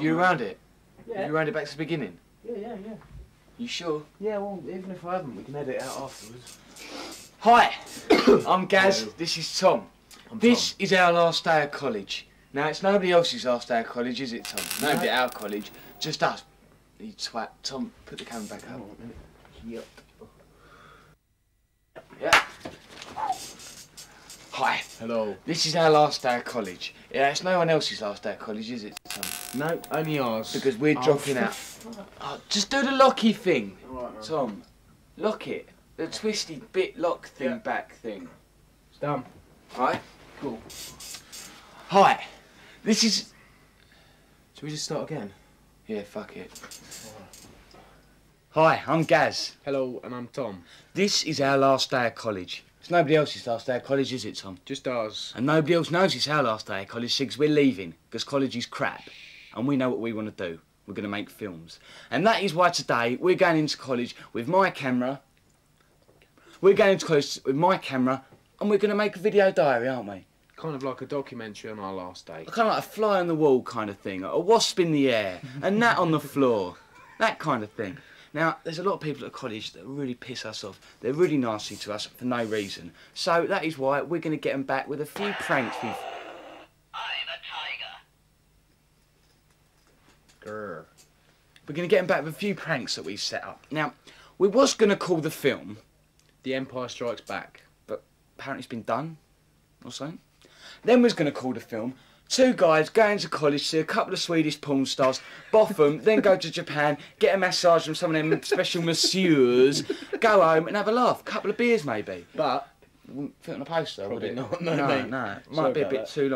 You around it? Yeah. You around it back to the beginning? Yeah. You sure? Yeah, well, even if I haven't, we can edit it out afterwards. Hi, I'm Gaz, this is Tom. This is our last day of college. Now, it's nobody else's last day of college, is it, Tom? Nobody at our college, just us. You twat. Tom, put the camera back up. Yep. Yeah. Hi. Hello. This is our last day of college. Yeah, it's no one else's last day of college, is it, Tom? No, only ours. Because we're dropping out. Oh, just do the locky thing, right. Tom. Lock it. The twisty bit lock thing, back thing. It's done. Alright? Cool. Hi. This is... Should we just start again? Yeah, fuck it. Right. Hi, I'm Gaz. Hello, and I'm Tom. This is our last day of college. It's nobody else's last day of college, is it, Tom? Just ours. And nobody else knows it's our last day of college, because we're leaving, because college is crap. And we know what we want to do. We're going to make films. And that is why today we're going into college with my camera. We're going into college with my camera, and we're going to make a video diary, aren't we? Kind of like a documentary on our last day. Kind of like a fly on the wall kind of thing, a wasp in the air, a gnat on the floor, that kind of thing. Now, there's a lot of people at college that really piss us off. They're really nasty to us for no reason. So that is why we're going to get them back with a few pranks. I'm a tiger. Grr. We're going to get them back with a few pranks that we've set up. Now, we was going to call the film The Empire Strikes Back, but apparently it's been done or something. Then we was going to call the film Two guys going to college, see a couple of Swedish porn stars, boff them, then go to Japan, get a massage from some of them special masseurs, go home and have a laugh, a couple of beers maybe. But it wouldn't fit on a poster, would it? Not, no. It might be a bit too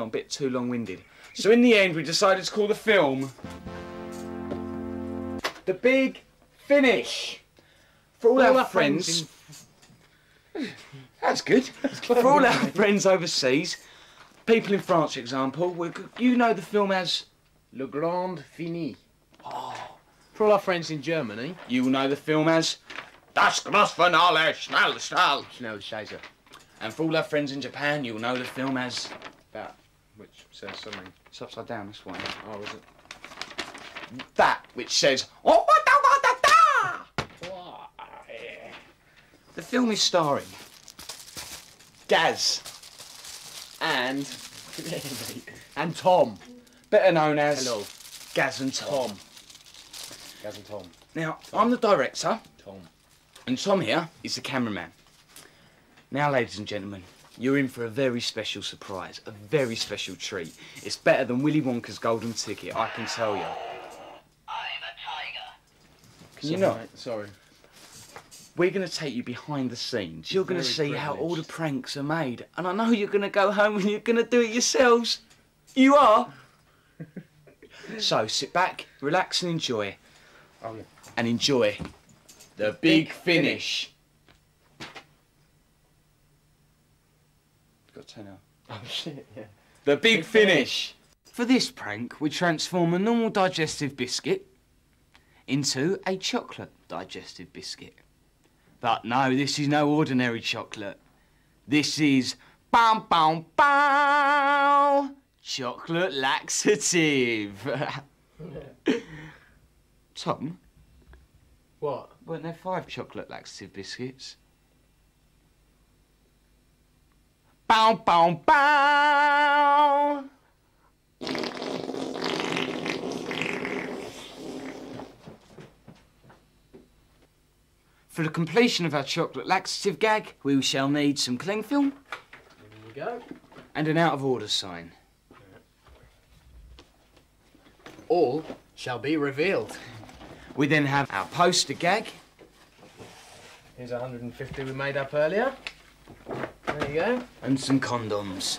long, winded. So in the end we decided to call the film The Big Finish. For all our friends... That's good. For all our friends overseas, people in France, for example, you know the film as Le Grand Fini. Oh. For all our friends in Germany, you know the film as Das große Finale schnell. And for all our friends in Japan, you'll know the film as that, which says something. It's upside down. This one. Oh, is it? That, which says oh, yeah. The film is starring Gaz. And Tom, better known as Gaz and Tom. Gaz and Tom. Now, I'm the director. Tom. And Tom here is the cameraman. Now, ladies and gentlemen, you're in for a very special surprise, a very special treat. It's better than Willy Wonka's golden ticket, I can tell you. I'm a tiger. Can you not? Sorry. We're going to take you behind the scenes. You're going to see how all the pranks are made. And I know you're going to go home and you're going to do it yourselves. You are. So sit back, relax and enjoy. Oh, yeah. And enjoy The Big Finish. Got to turn out. Oh, shit, yeah. The Big Finish. For this prank, we transform a normal digestive biscuit into a chocolate digestive biscuit. But no, this is no ordinary chocolate. This is chocolate laxative. Tom? What? Weren't there 5 chocolate laxative biscuits? For the completion of our chocolate laxative gag, we shall need some cling film. There we go. And an out of order sign. All shall be revealed. We then have our poster gag. Here's 150 we made up earlier. There you go. And some condoms.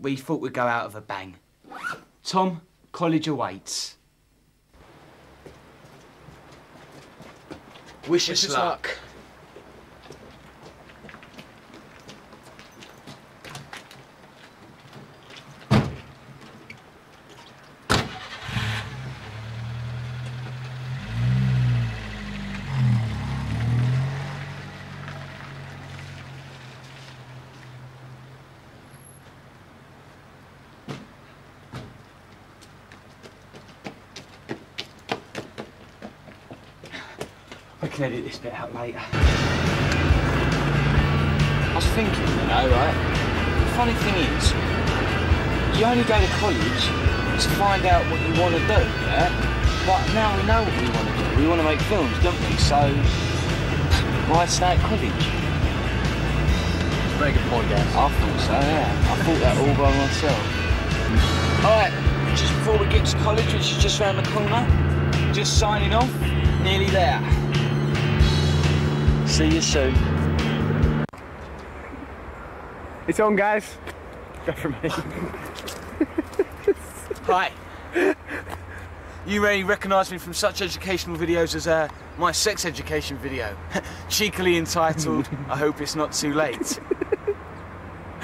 We thought we'd go out of a bang. Tom, college awaits. Wish us luck. I can edit this bit out later. I was thinking, you know, right? The funny thing is, you only go to college to find out what you want to do, yeah? But now we know what we want to do. We want to make films, don't we? So, why stay at college? Very good point, Gaz. I thought so, yeah. I thought that all by myself. Alright, just before we get to college, which is just round the corner, just signing off, nearly there. See you soon. It's on, guys. Go for me. Hi. You may recognise me from such educational videos as my sex education video, cheekily entitled, I Hope It's Not Too Late.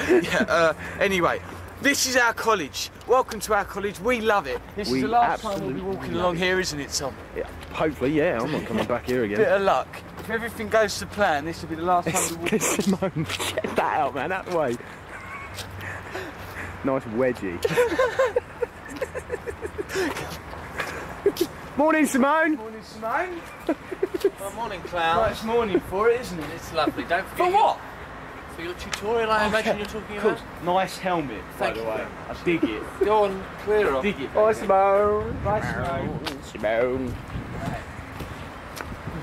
Yeah, anyway, this is our college. Welcome to our college. We love it. This is the last time we'll be walking along here, isn't it, Tom? Yeah, hopefully, yeah. I'm not coming back here again. Bit of luck. If everything goes to plan, this will be the last time we walk. Simone, get that out, man, that way. Nice wedgie. Morning, Simone. Morning, Simone. Well, morning, Clown. Nice morning for it, isn't it? It's lovely, don't forget. For what? For your tutorial, I imagine you're talking about. Nice helmet, by the way. I dig it. Go on, clear off. Dig it. Bye, Simone. Bye, Simone. Bye, Simone.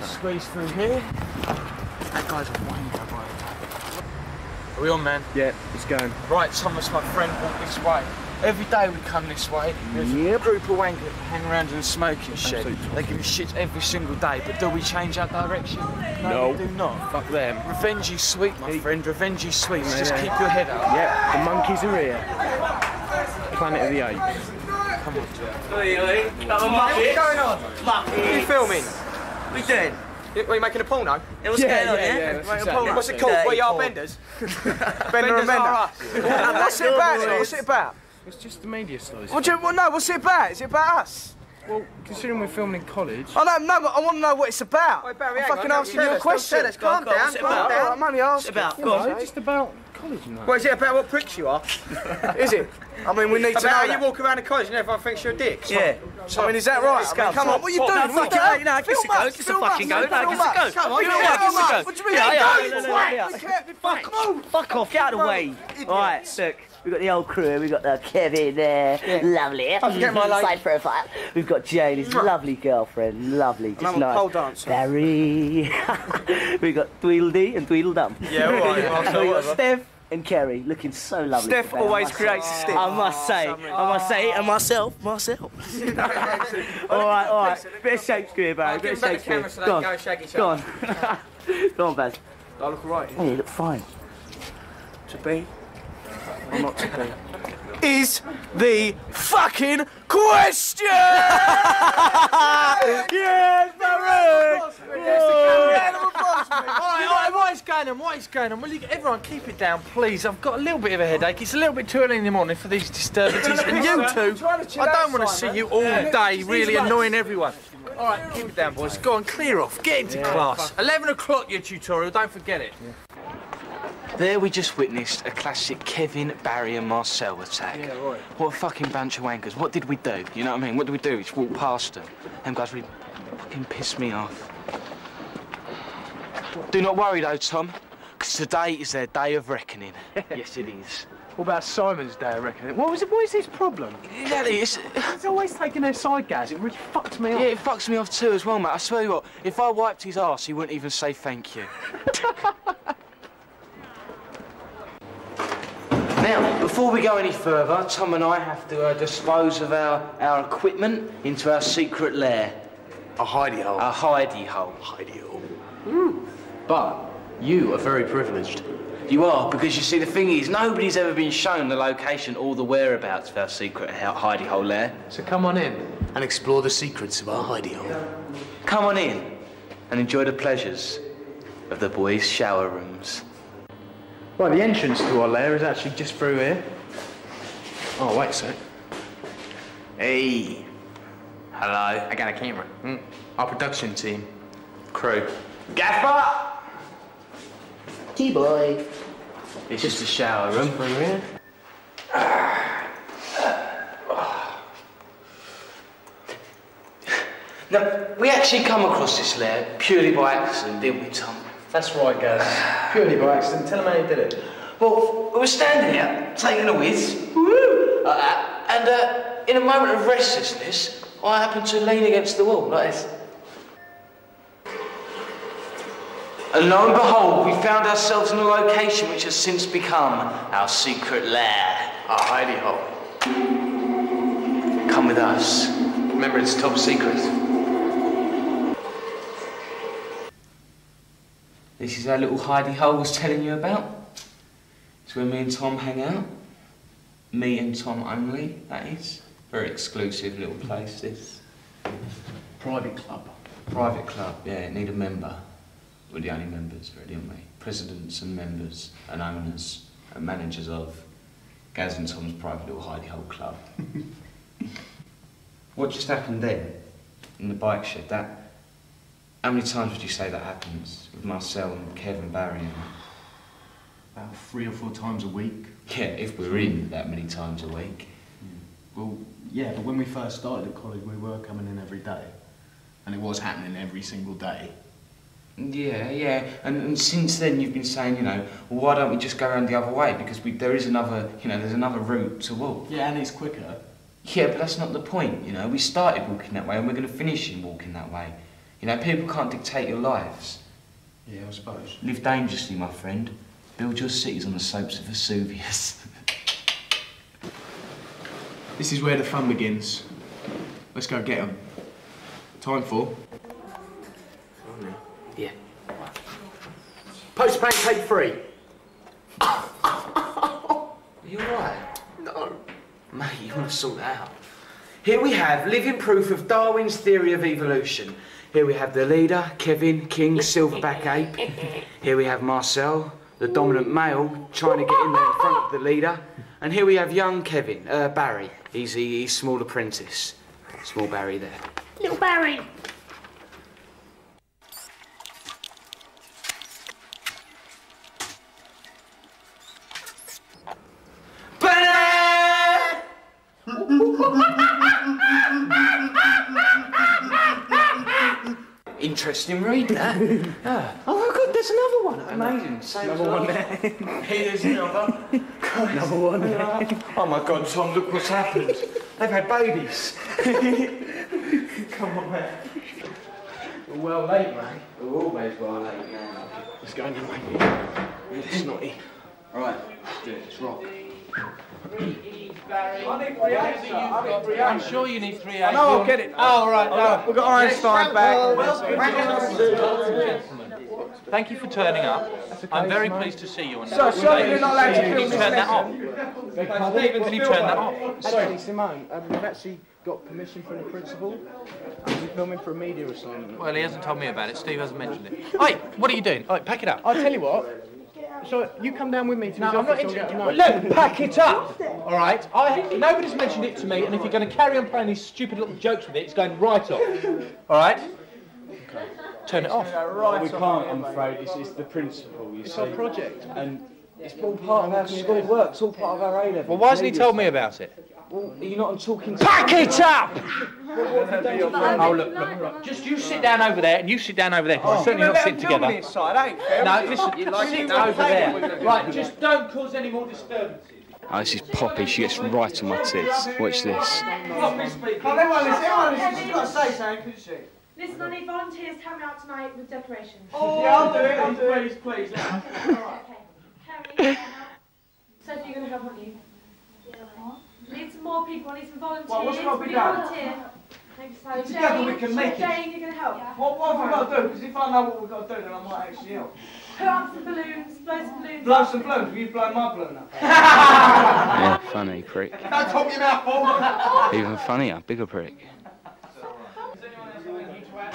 Squeeze through here. That guy's a wanker, by the way. Are we on, man? Yeah, it's going. Right, Thomas, my friend, walked this way. Every day we come this way. There's a group of wankers hang around in the smoking shed. They give us shit every single day, but do we change our direction? No. We do not. Fuck them. Revenge is sweet, my friend. Revenge is sweet. So just keep your head up. Yeah, the monkeys are here. Planet of the Apes. Come on, Jack. What's going on? What are you filming? We did. Were you making a porno? What's it called? What's it called? Well, you are benders. Benders are us. What's it about? What's it about? It's just the media stories. Well, no, what's it about? Is it about us? Well, considering we're filming in college. I don't know, I want to know what it's about. Wait, Barry, I'm fucking asking you a question. Calm down, calm down. I'm only asking. What's it about? It's just about college, mate. Well, is it about what pricks you are? Is it? I mean, we need to know how you walk around the college and everyone thinks you're a dick. Yeah. So, I mean, is that right? I mean, come on, what are you doing? Fucking go. No, give us a go. Give us a fucking go. No, give us a go. Come on, give us a go. What do you mean? No, fuck off. Get out of the way. All right, look. We've got the old crew. We've got Kevin there. Yeah. Lovely. I forget my side profile. We've got Jane, his lovely girlfriend. Lovely. Just and I'm a pole dancer. Barry. We've got Tweedledee and Tweedledum. Yeah, all right. We've got Steph and Kerry looking so lovely. Steph always creates a stick. I must say, and myself. all right. Bit of Shakespeare, Barry. Bit of Shakespeare. Go on. Go on, Baz. I look all right. Hey, you look fine. To be. I'm not today. Is the fucking question! Yes, Barry! What is going on? Will you everyone keep it down, please? I've got a little bit of a headache. It's a little bit too early in the morning for these disturbances. And you two, I don't want to see you all day really annoying everyone. All right, keep it down, boys. Go on, clear off. Get into class. 11 o'clock, your tutorial. Don't forget it. There we just witnessed a classic Kevin, Barry and Marcel attack. Yeah, right. What a fucking bunch of wankers. What did we do? You know what I mean? What did we do? We just walked past them. Them guys really fucking pissed me off. Do not worry though, Tom, because today is their day of reckoning. Yes, it is. What about Simon's day of reckoning? What is his problem? Exactly, he's always taking their side, Gaz. It really fucks me off. Yeah, it fucks me off too as well, mate. I swear you what, if I wiped his arse, he wouldn't even say thank you. Now, before we go any further, Tom and I have to dispose of our equipment into our secret lair. A hidey hole. A hidey hole. Hidey hole. But you are very privileged. You are, because you see, the thing is, nobody's ever been shown the location or the whereabouts of our secret hidey hole lair. So come on in and explore the secrets of our hidey hole. Come on in and enjoy the pleasures of the boys' shower rooms. Well, the entrance to our lair is actually just through here. Oh, wait a sec. Hey. Hello. I got a camera. Our production team. Crew. Gaffer! Tea boy. It's just a shower room. Right? Now, we actually come across this lair purely by accident, didn't we, Tom? That's right, Gaz. Purely by accident. Tell him how you did it. Well, we were standing here, taking a whiz, like that, and in a moment of restlessness, I happened to lean against the wall, like this. And lo and behold, we found ourselves in a location which has since become our secret lair. Our hidey hole. Come with us. Remember, it's top secret. This is our little hidey hole I was telling you about. It's where me and Tom hang out. Me and Tom only, that is. Very exclusive little place, this. Private club. Private club, yeah, need a member. We're the only members, really, aren't we? Presidents and members and owners and managers of Gaz and Tom's private little hidey hole club. What just happened then? In the bike shed, that... How many times would you say that happens? With Marcel and Kevin, Barry and... About 3 or 4 times a week. Yeah, if we're in that many times a week. Yeah. Well, yeah, but when we first started at college, we were coming in every day. And it was happening every single day. Yeah, yeah, and since then you've been saying, you know, well, why don't we just go around the other way, because there is another, you know, there's another route to walk. Yeah, and it's quicker. Yeah, but that's not the point, you know, we started walking that way and we're going to finish in walking that way. You know, people can't dictate your lives. Yeah, I suppose. Live dangerously, my friend. Build your cities on the slopes of Vesuvius. This is where the fun begins. Let's go get 'em. Time for... Yeah. Post-prank take 3. Are you alright? No. Mate, you want to sort that out. Here we have living proof of Darwin's theory of evolution. Here we have the leader, Kevin, king, silverback ape. Here we have Marcel, the dominant male, trying to get in there in front of the leader. And here we have young Kevin, Barry. He's small apprentice. Small Barry there. Little Barry. Interesting read that. Oh my God, there's another one. Amazing. Same another one there. Here's another. God. Another one there. Oh my God, Tom, look what's happened. They've had babies. Come on, man. We're well late, mate. We're always well late now. What's going on, mate? Really snotty. All right, let's do it. Let's rock. 3 E's, Barry. I need 3 A's. I'm sure you need 3 A's. No, I'll get it. Oh, right, no. We've got Einstein back. Well, thank you for turning up. I'm very pleased to see you on that. So, sorry you're not allowed to film this lesson. Stephen, can you turn that off? Actually, Simone, we've actually got permission from the principal. He's filming for a media assignment. Well, he hasn't told me about it. Steve hasn't mentioned it. Hey, what are you doing? All right, pack it up. I'll tell you what. So you come down with me to his office. No, I'm not interested. Look, pack it up. All right. Nobody's mentioned it to me, and if you're going to carry on playing these stupid little jokes with it, it's going right off. All right. Okay. Turn it off. Right, we can't, I'm afraid. It's the principle. It's our project, and it's all part of our school work. It's all part of our A-level. Well, why hasn't he told me about it? Well, you're not talking. Pack it up. Oh look! Just you sit down over there, and you sit down over there. Because we're certainly not sitting together. No, listen. You like sit over there. Right, just don't cause any more disturbances. Oh, this is Poppy. She gets right on my tits. Watch this. Poppy speaking. Oh, everyone listen. She's got to say something, couldn't she? Listen, I need volunteers to come out tonight with decorations. Oh, yeah, I'll do it. Please, please. All right, okay. Kerry, so you're going to help, aren't you? Yeah. Need some more people. I need some volunteers. Well, what's got to be done? think so. Jane, together we can make Jane, you're going to help. Yeah. What have we got to do? Because if I know what we've got to do, then I might actually help. Blow up some balloons, blow some balloons. Blow some balloons? Will you blow my balloon up? Yeah, funny prick. Don't talk your mouth forward. Even funnier, bigger prick.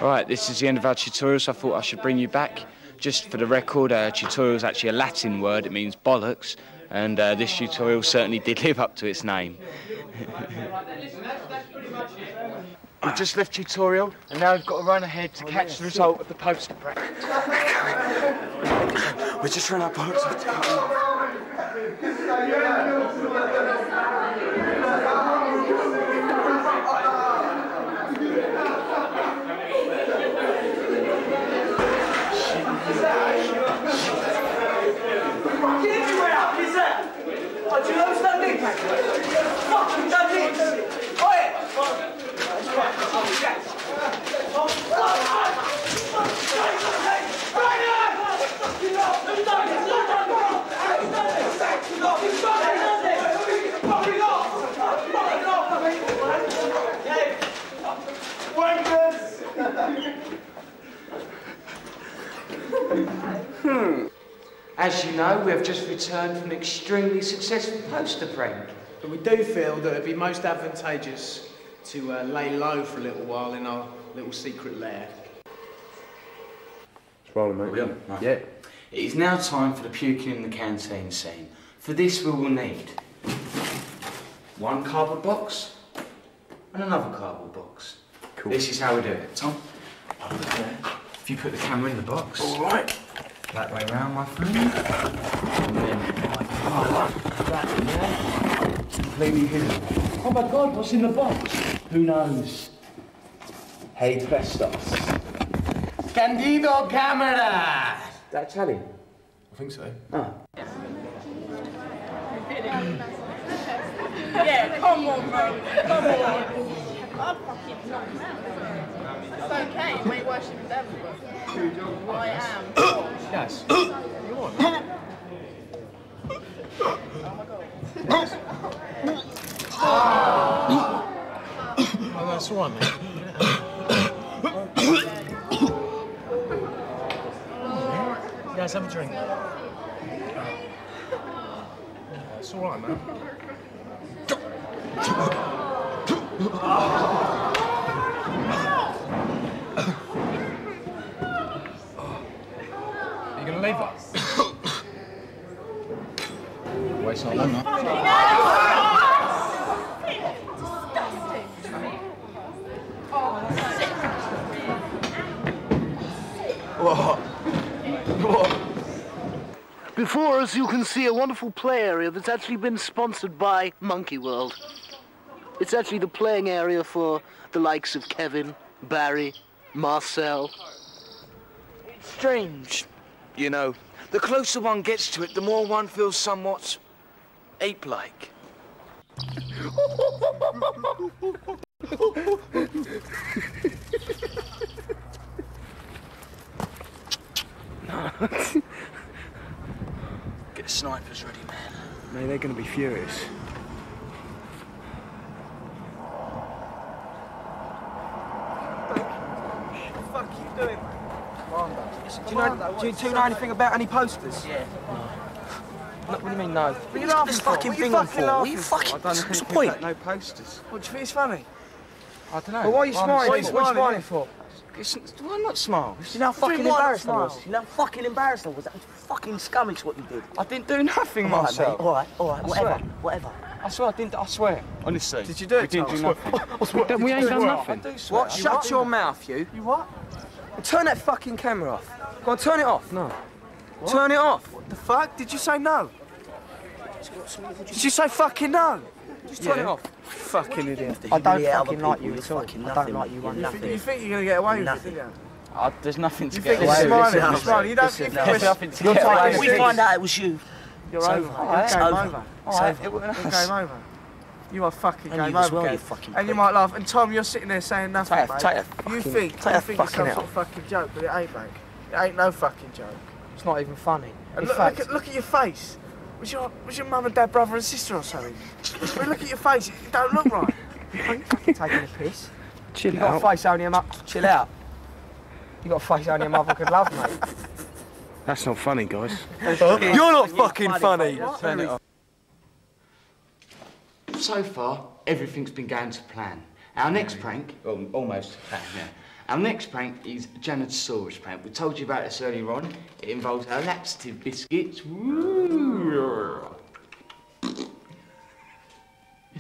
Alright, this is the end of our tutorial, so I thought I should bring you back. Just for the record, tutorial is actually a Latin word, it means bollocks, and this tutorial certainly did live up to its name. We've just left tutorial, and now we've got to run ahead to catch the result of the poster break. We just ran out of poster. Do you know it's not me? Fucking not me! Quiet! As you know, we have just returned from an extremely successful poster prank. But we do feel that it would be most advantageous to lay low for a little while in our little secret lair. It's rolling, mate. Yeah. Nice. Yeah. It is now time for the puking in the canteen scene. For this, we will need one cardboard box and another cardboard box. Cool. This is how we do it. Tom, over there. If you put the camera in the box. All right. That way round, my friend. And then that in there. Completely hidden. Oh my God, what's in the box? Who knows? Hey, Pestos. Candido Camera! Is that Italian? I think so. Oh. Yeah, come on, bro. Come on. I'm fucking not. It's okay, we worship the devil. I am. Yes. You want? Oh my God. Yes. Oh. Oh, that's all right, man. Guys, have a drink. It's all right, man. Oh. Waste not long, Before us, you can see a wonderful play area that's actually been sponsored by Monkey World. It's actually the playing area for the likes of Kevin, Barry, Marcel. It's strange. You know, the closer one gets to it, the more one feels somewhat ape-like. No. Get snipers ready, man. Mate, they're going to be furious. What the fuck are you doing, man? Do you two know anything about any posters? Yeah. No. What do you mean, no? What are you laughing for? Fucking what are you fucking laughing for? I don't know point. No posters. What, do you think it's funny? I don't know. Well, why are you smiling? What are you smiling for? Why not smile? You know how fucking embarrassed I was? You know how fucking embarrassed I was? That was fucking scummish what you did. I didn't do nothing, Marcel. All right, whatever. I swear I didn't. I swear. Honestly. Did you do it? We didn't do nothing. We ain't done nothing. What? Shut your mouth, you. You what? Turn that fucking camera off. Go on, turn it off. No. What? Turn it off. What the fuck? Did you say no? Did you say fucking no? Just turn it off. Fucking idiot. I don't fucking like you at all. I don't like you one nothing. You think you're going to get away with it, do you? There's nothing to get away with. You're smiling. You don't think there's nothing to get away with. We find out it was you. You're over. It's over. It's game over. You are fucking game over, well, you fucking and you might laugh. And Tom, you're sitting there saying nothing, mate. You think it's some sort of fucking joke, but it ain't, mate. It ain't no fucking joke. It's not even funny. And look at your face. Was your mum and dad, brother and sister or something? Look at your face. It don't look right. Are you fucking taking a piss? Chill you out. You've got a face only a mother... Chill out. You've got a face only a mother could love, mate. That's not funny, guys. You're not fucking funny. Turn it off. So far, everything's been going to plan. Our next prank... almost to plan, yeah. Our next prank is Janitosaurus prank. We told you about this earlier on. It involves our laxative biscuits. Woo!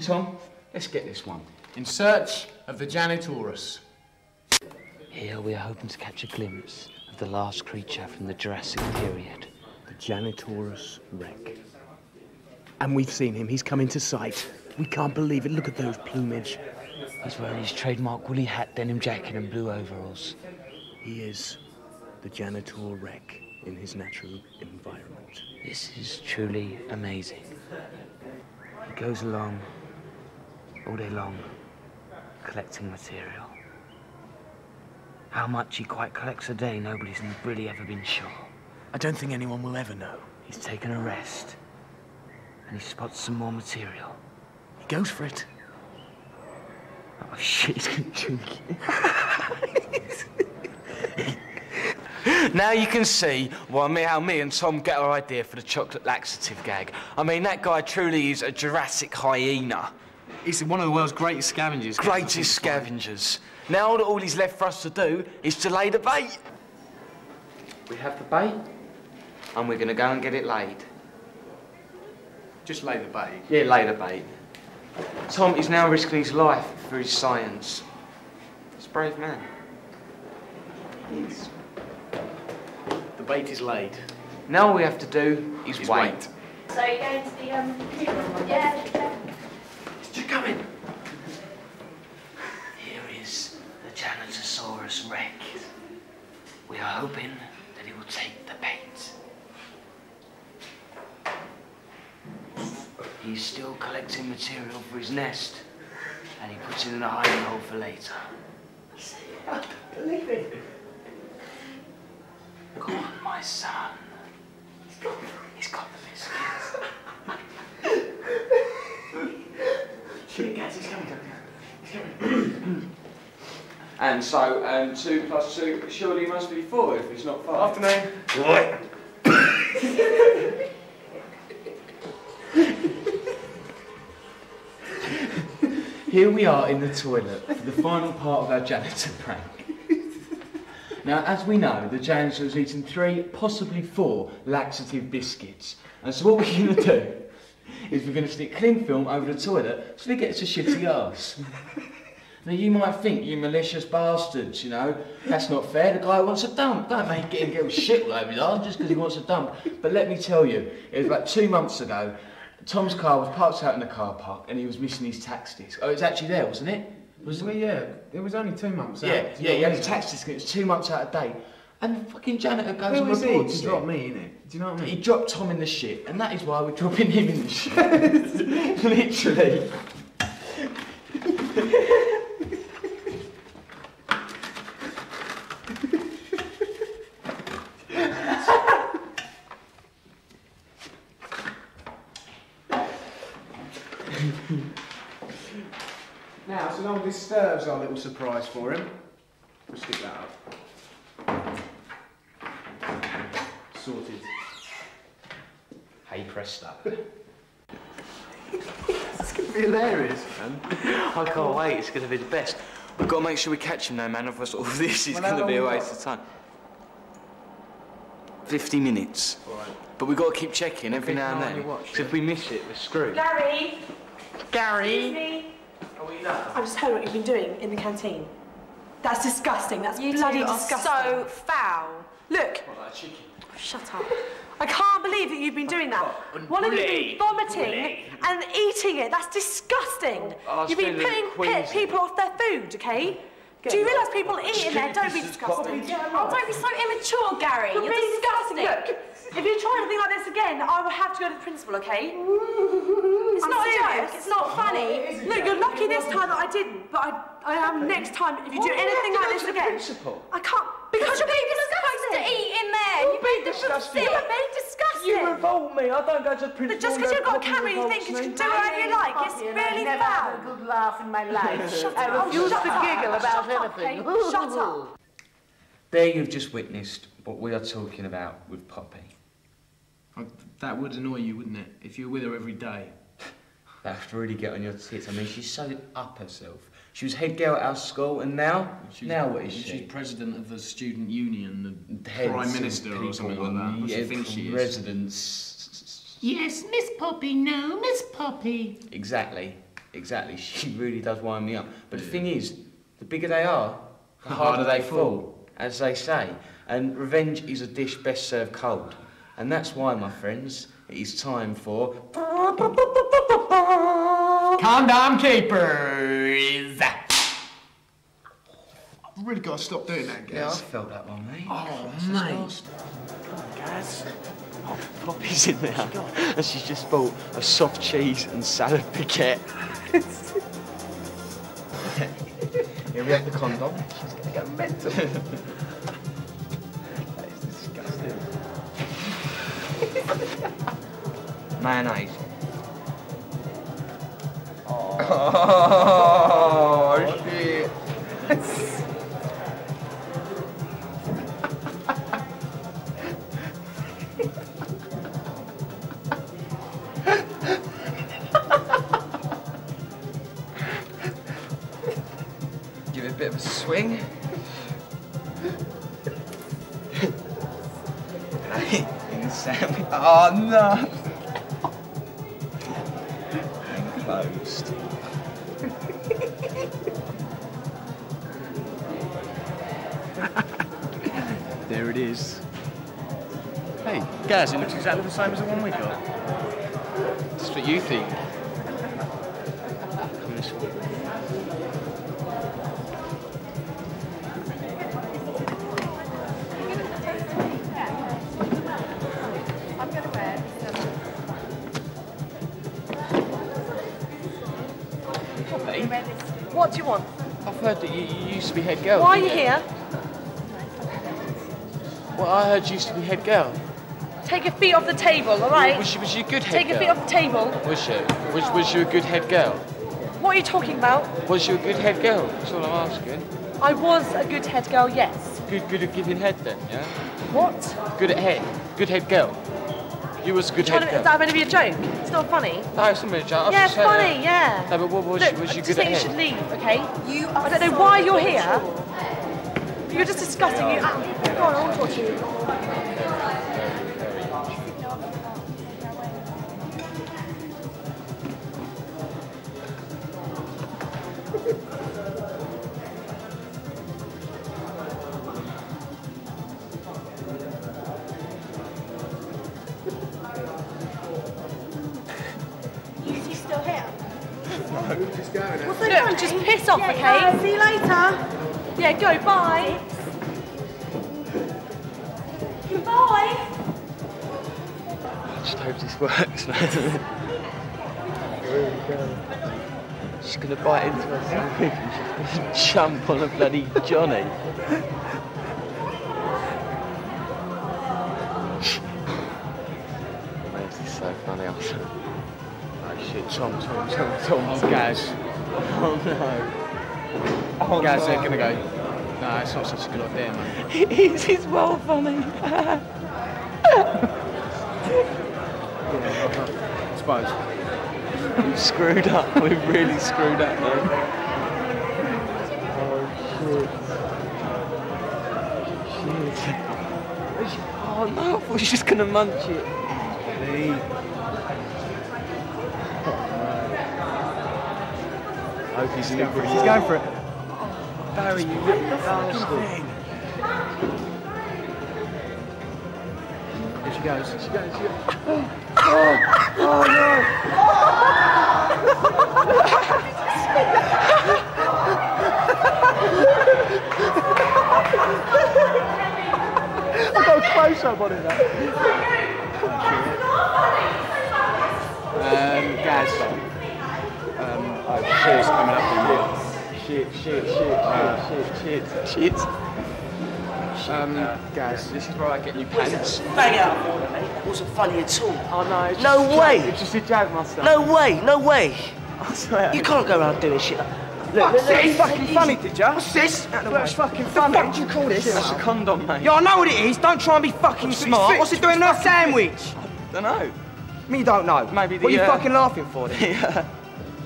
Tom, let's get this one. In search of the Janitosaurus. Here we are hoping to catch a glimpse of the last creature from the Jurassic period. The Janitosaurus Rex. And we've seen him. He's come into sight. We can't believe it. Look at those plumage. He's wearing his trademark woolly hat, denim jacket and blue overalls. He is the Janitosaurus Rex in his natural environment. This is truly amazing. He goes along all day long, collecting material. How much he quite collects a day, nobody's really ever been sure. I don't think anyone will ever know. He's taken a rest, and he spots some more material. He goes for it. Oh shit, he's gonna drink it. Now you can see why how me and Tom get our idea for the chocolate laxative gag. I mean, that guy truly is a Jurassic hyena. He's one of the world's greatest scavengers. Greatest scavengers. Now all he's left for us to do is to lay the bait. We have the bait, and we're gonna go and get it laid. Just lay the bait? Yeah, lay the bait. Tom is now risking his life for his science. He's a brave man. He's... The bait is laid. Now all we have to do is wait. So you're going to the, yeah. It's just coming. Here is the Janitosaurus Rex. We are hoping that he will take the bait. He's still collecting material for his nest, and he puts it in a hiding hole for later. I don't believe it. Go on, my son. He's got the biscuits. Shoot it, Gaz, he's coming. He's coming. And so, 2 plus 2 surely must be 4 if it's not 5. Afternoon. Right. Here we are in the toilet for the final part of our janitor prank. Now, as we know, the janitor has eaten 3, possibly 4 laxative biscuits. And so what we're going to do is we're going to stick cling film over the toilet so he gets a shitty arse. Now, you might think, you malicious bastards, you know, that's not fair, the guy wants a dump. Don't make him get a shit all over his arse just because he wants a dump. But let me tell you, it was about 2 months ago, Tom's car was parked out in the car park and he was missing his tax disc. Oh, it's actually there, wasn't it? Yeah, it was only 2 months out. Yeah, he had his tax disc and it was 2 months out of date. And the fucking janitor goes and reports it. He dropped me, innit? Do you know what I mean? He dropped Tom in the shit, and that is why we're dropping him in the shit. Literally. Now, so no one disturbs our little surprise for him. We'll stick that up. Sorted. Hey, press that. It's going to be hilarious, man. I can't wait, it's going to be the best. We've got to make sure we catch him though, man, otherwise all this is going to be a waste of time. 50 minutes. All right. But we've got to keep checking every now and then. Because if we miss it, we're screwed. Gary! Gary! I just heard what you've been doing in the canteen. That's disgusting. That's bloody disgusting. You are so foul. Look. What, like a chicken? Oh, shut up. I can't believe that you've been doing that. One of you've been vomiting and eating it. That's disgusting. You've been putting people off their food, okay? Do you realise people eat in there? Don't be disgusting. Oh, don't be so immature, Gary. You're disgusting. Look, if you try anything like this again, I will have to go to the principal, okay? It's not a joke. It's not funny. Look, you're lucky this time that I didn't, but I am next time. If you do anything like this again, I can't. Because you're being disgusting to eat in there. You're being disgusting. You were involve me. I don't go to prison. But just because you've got a camera, you think you can do whatever you like. It's really foul. I've never had a good laugh in my life. Shut up. I refuse to giggle about anything. Shut up. There you've just witnessed what we are talking about with Poppy. That would annoy you, wouldn't it? If you were with her every day. That would really get on your tits. I mean, she's so up herself. She was head girl at our school, and now what is she? She's president of the student union, the prime minister or something like that. What do you think she is? Residents. Yes, Miss Poppy, no, Miss Poppy. Exactly, exactly. She really does wind me up. But the thing is, the bigger they are, the harder they fall, as they say. And revenge is a dish best served cold. And that's why, my friends, it is time for... Condom Capers! I've really got to stop doing that, Gaz. Yeah, I felt that one, mate. Oh, mate. Come on, Gaz. Oh, Poppy's in there. And she's just bought a soft cheese and salad piquette. Here we have the condom. She's going to go mental. Mayonnaise. Oh shit. Give it a bit of a swing. Oh no. Closed. There it is. Hey, Gaz, it looks exactly the same as the one we got. That's what you think. Come this way. I'm gonna wear it. What do you want? I've heard that you used to be head girl. Why are you here? Well, I heard you used to be head girl. Take your feet off the table, all right? Was you a good head girl? Take your feet off the table. Was she? Was you a good head girl? What are you talking about? Was you a good head girl? That's all I'm asking. I was a good head girl, yes. Good at giving head then, yeah? What? Good at head. Good head girl. You was a good head girl. Is that meant to be a joke? It's not funny. No, it's not meant to be a joke. Yeah, it's funny, yeah. No, but what was you good at? Look, I just think you should leave, OK? I don't know why you're here. You're just disgusting. Go on, I want to talk to you. Just piss off, okay? Yeah, see you later. Yeah, go, bye. Goodbye. I just hope this works, man. Here we go. She's gonna bite into herself and jump on a bloody Johnny. Man, this is so funny, awesome. Oh shit, Tom's Gaz. Oh no. Oh, Gaz, they're gonna go. No, it's not such a good idea, man. It's well funny. Yeah, I suppose. We've screwed up. We've really screwed up, man. Oh, shit. Shit. Oh no, I thought she was just gonna munch it. Hey. I hope he's going for it. He's going for it. Oh, Barry, you little bastard. Here she goes. She goes. Oh, oh no. I got a close-up on it now. Gaz. Shit's coming up to you. Shit. Gaz, this is where I get new pants. Bang out of order, mate. That wasn't funny at all. Oh, no. It's no way. It's just a joke, Master. No way, no way. I swear. You can't go around doing shit like that. Look, what's this? Fucking funny, did you? What's this? That's fucking funny. What do you call this? That's a condom, mate. Yeah, I know what it is. Don't try and be fucking smart. What's it doing in our sandwich? I don't know. Me, don't know. Maybe the. What are you fucking laughing for then? Yeah.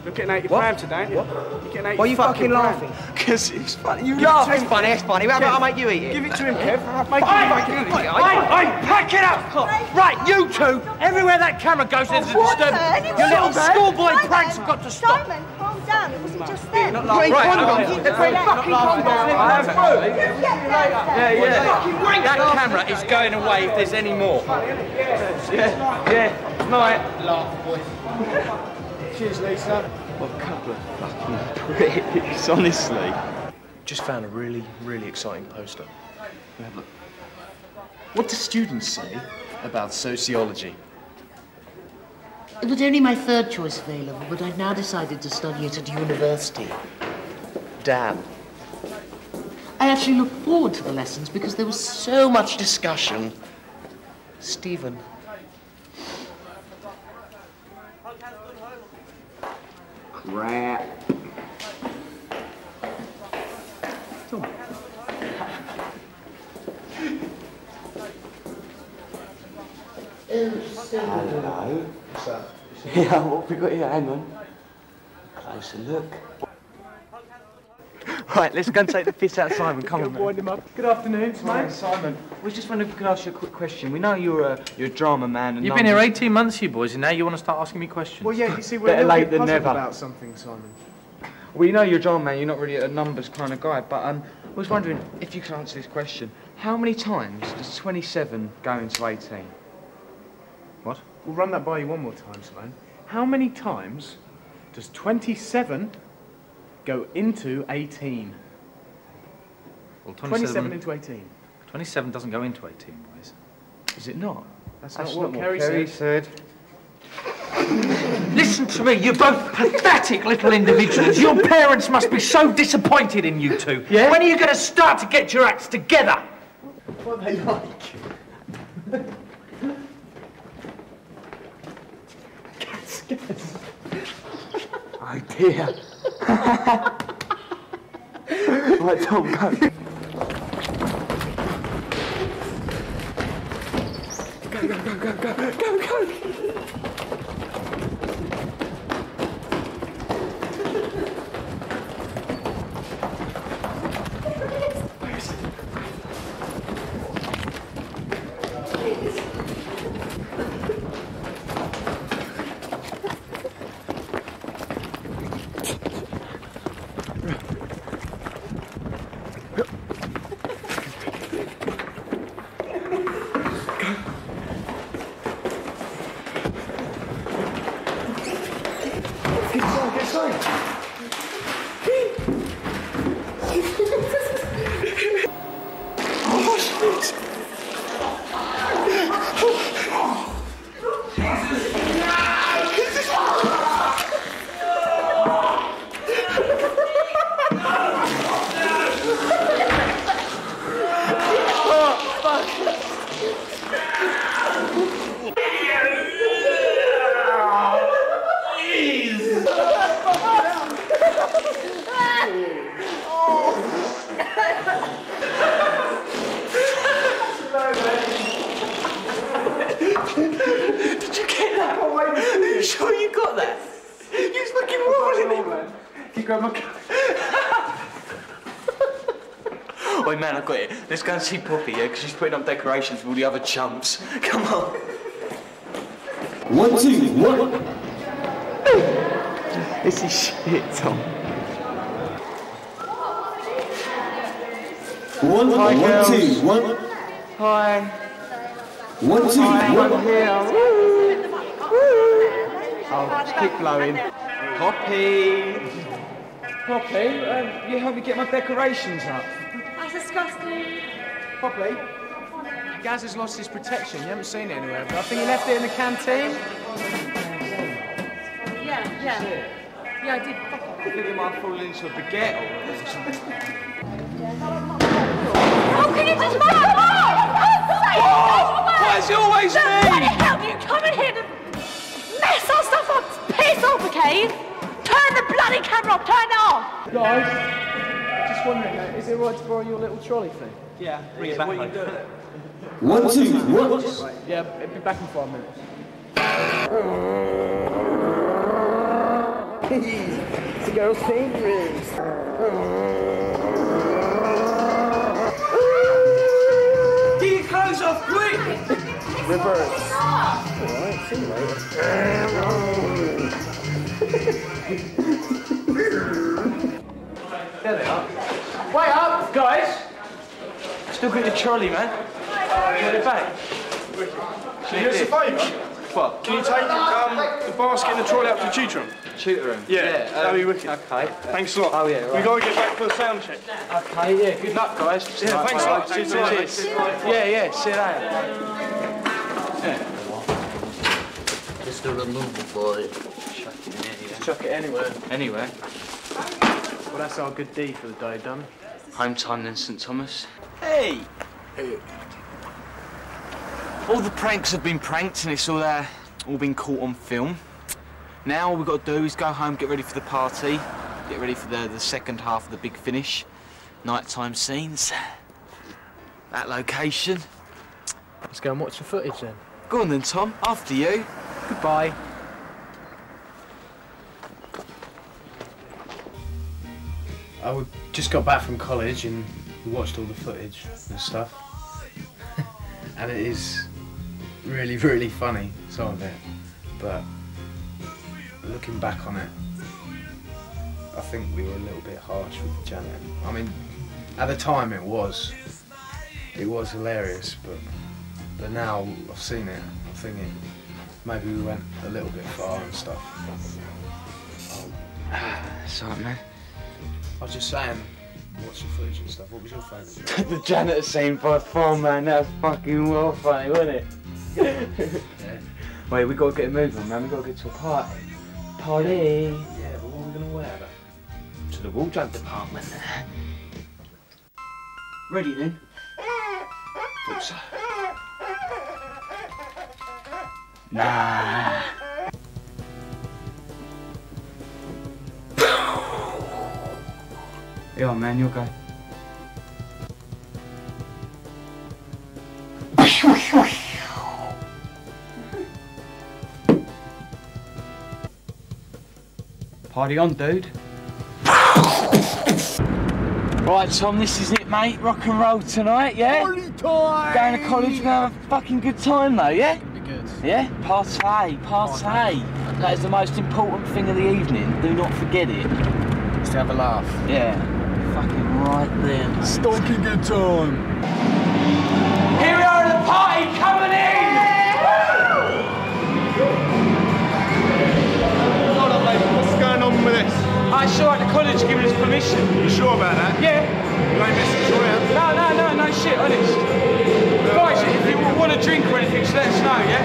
You're getting 80 grand today, aren't you? What? You're getting 80. Why are you fucking laughing? Because it's funny. You laugh. It's funny. It's funny. How about I make you eat it? Give it to him, Kev. I'll make you eat it. I'm packing up. Right, you two. Everywhere that camera goes, there's a disturbance. Your little schoolboy pranks have got to stop. Down. It wasn't just them. Great condoms. They're great fucking condoms. Yeah. That camera is going away if there's any more. Yeah. Night. Laugh, boys. Cheers, Lisa. What a couple of fucking pricks, honestly. Just found a really, really exciting poster. Look. What do students say about sociology? It was only my third choice available, but I've now decided to study it at university. Damn. I actually looked forward to the lessons because there was so much discussion. Stephen. Crap. Tom. Hello. Yeah, what have we got here? Hang on. Closer look. Right, let's go and take the piss out of Simon. Come on, wind him up. Good afternoon, mate. Simon. We just wondered if we could ask you a quick question. We know you're a drama man. And you've been here 18 months, you boys, and now you want to start asking me questions. Well, yeah, you see, we're better a little late bit than never about something, Simon. Well, you know you're a drama man. You're not really a numbers kind of guy, but I was wondering if you could answer this question. How many times does 27 go into 18? What? We'll run that by you one more time, Simon. How many times does 27 go into 18? Well, 27 into 18. 27 doesn't go into 18, boys. Is it not? That's not what Kerry said. Listen to me, you both pathetic little individuals. Your parents must be so disappointed in you two. Yeah? When are you going to start to get your acts together? What are they like? Oh dear. Right, Tom, go. Go. Let's go and see Poppy, yeah, because she's putting up decorations with all the other chumps. Come on. 1, 2, 1. This is shit, Tom. 1, 1, 2, 1. Hi. 1, 2, 1. I'm here. Oh, keep blowing. Poppy. Poppy, you help me get my decorations up. Disgusting. Poppy, Gaz has lost his protection. You haven't seen it anywhere, but I think he left it in the canteen. Yeah, I did. I think he might have fallen into a baguette or something. Why is it always me? Bloody hell do you come in here to mess our stuff up? Piss off, okay? Turn the bloody camera off, turn it off! Guys, just wondering, is it right to borrow your little trolley thing? Yeah, bring it back. What are you doing? 1, 2, 1. Right. Yeah, it'll be back in 5 minutes. It's the girl's favourite. Get your clothes off, quick! Reverse. Alright, see you later. There they are. Wait up, guys! Still got your trolley, man. Get it back. Can you do us a favour? What? Can you take the basket and the trolley up to the tutor room? Tutor room? Yeah. That'd be wicked. Okay. Thanks a lot. Oh, yeah, right. We've got to get back for the sound check. Okay, yeah. Good luck, guys. Yeah, thanks a lot. Cheers. Yeah, see you later. Just a removal boy. Chuck it in anywhere. Chuck it anywhere. Anywhere? Well, that's our good deed for the day, done. Home time then, St. Thomas. Hey! Hey. All the pranks have been pranked and it's all been caught on film. Now all we've got to do is go home, get ready for the party, get ready for the second half of the big finish. Nighttime scenes. That location. Let's go and watch the footage then. Go on then, Tom. After you. Goodbye. I just got back from college and we watched all the footage and stuff. And it is really, really funny, some of it, but looking back on it, I think we were a little bit harsh with Janet. I mean, at the time it was hilarious, but now I've seen it, I'm thinking maybe we went a little bit far and stuff. Sorry, man. I was just saying, watch the footage and stuff. What was your favourite? The janitor scene by far, man. That was fucking well funny, wasn't it? Yeah. Wait, we gotta get a move on, man. We gotta get to a party. Party. Yeah, but what are we gonna wear? To the wardrobe department. Ready then? Thought so. Nah. Yeah, man, you'll go. Party on, dude. Right, Tom, this is it, mate. Rock and roll tonight, yeah? Party time! Going to college, we're gonna have a fucking good time, though, yeah? It'll be good. Yeah? Party. That is the most important thing of the evening. Do not forget it. It's to have a laugh. Yeah. Fucking right there, mate. Stonking good time. Here we are at the party, coming in! Woo! Hold on, mate, what's going on with this? I saw at the college giving us permission. You sure about that? Yeah. You ain't messing around? No shit, honest. No, guys, if you want a drink or anything, just let us know, yeah?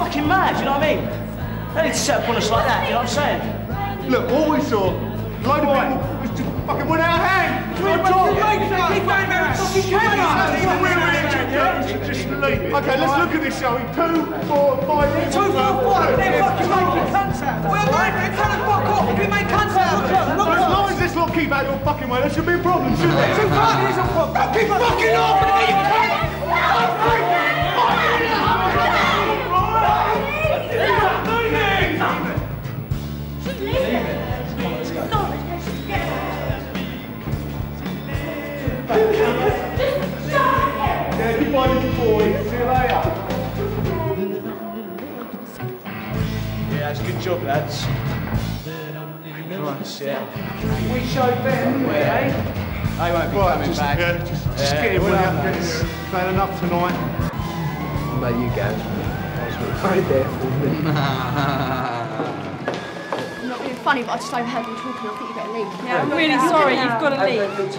fucking mad, you know what I mean? They need to set up on us like that, you know what I'm saying? Look, all we saw, load of people just fucking went out of hand. Okay, let's look at this, shall we? 2, 4, 5. 2, 4, 5. They're fucking making cunts out. We're making cunts. Fuck off. We make cunts out. As long as this lot keep out of your fucking way, there should be a problem, shouldn't there? 2 5. It is a problem. Don't keep fucking off with me, you cunt. I'm freaking fucking off. Leave it. Leave it. Boys, see you later. Yeah, it's a good job, lads. Nice, yeah. We showed them, eh? They won't be coming back. Just get it out. You've had enough tonight. What about you, Gaz? I was there for me. I'm not being funny, but I just overheard them talking. I think you better leave. Yeah, I'm really sorry. You've got to leave.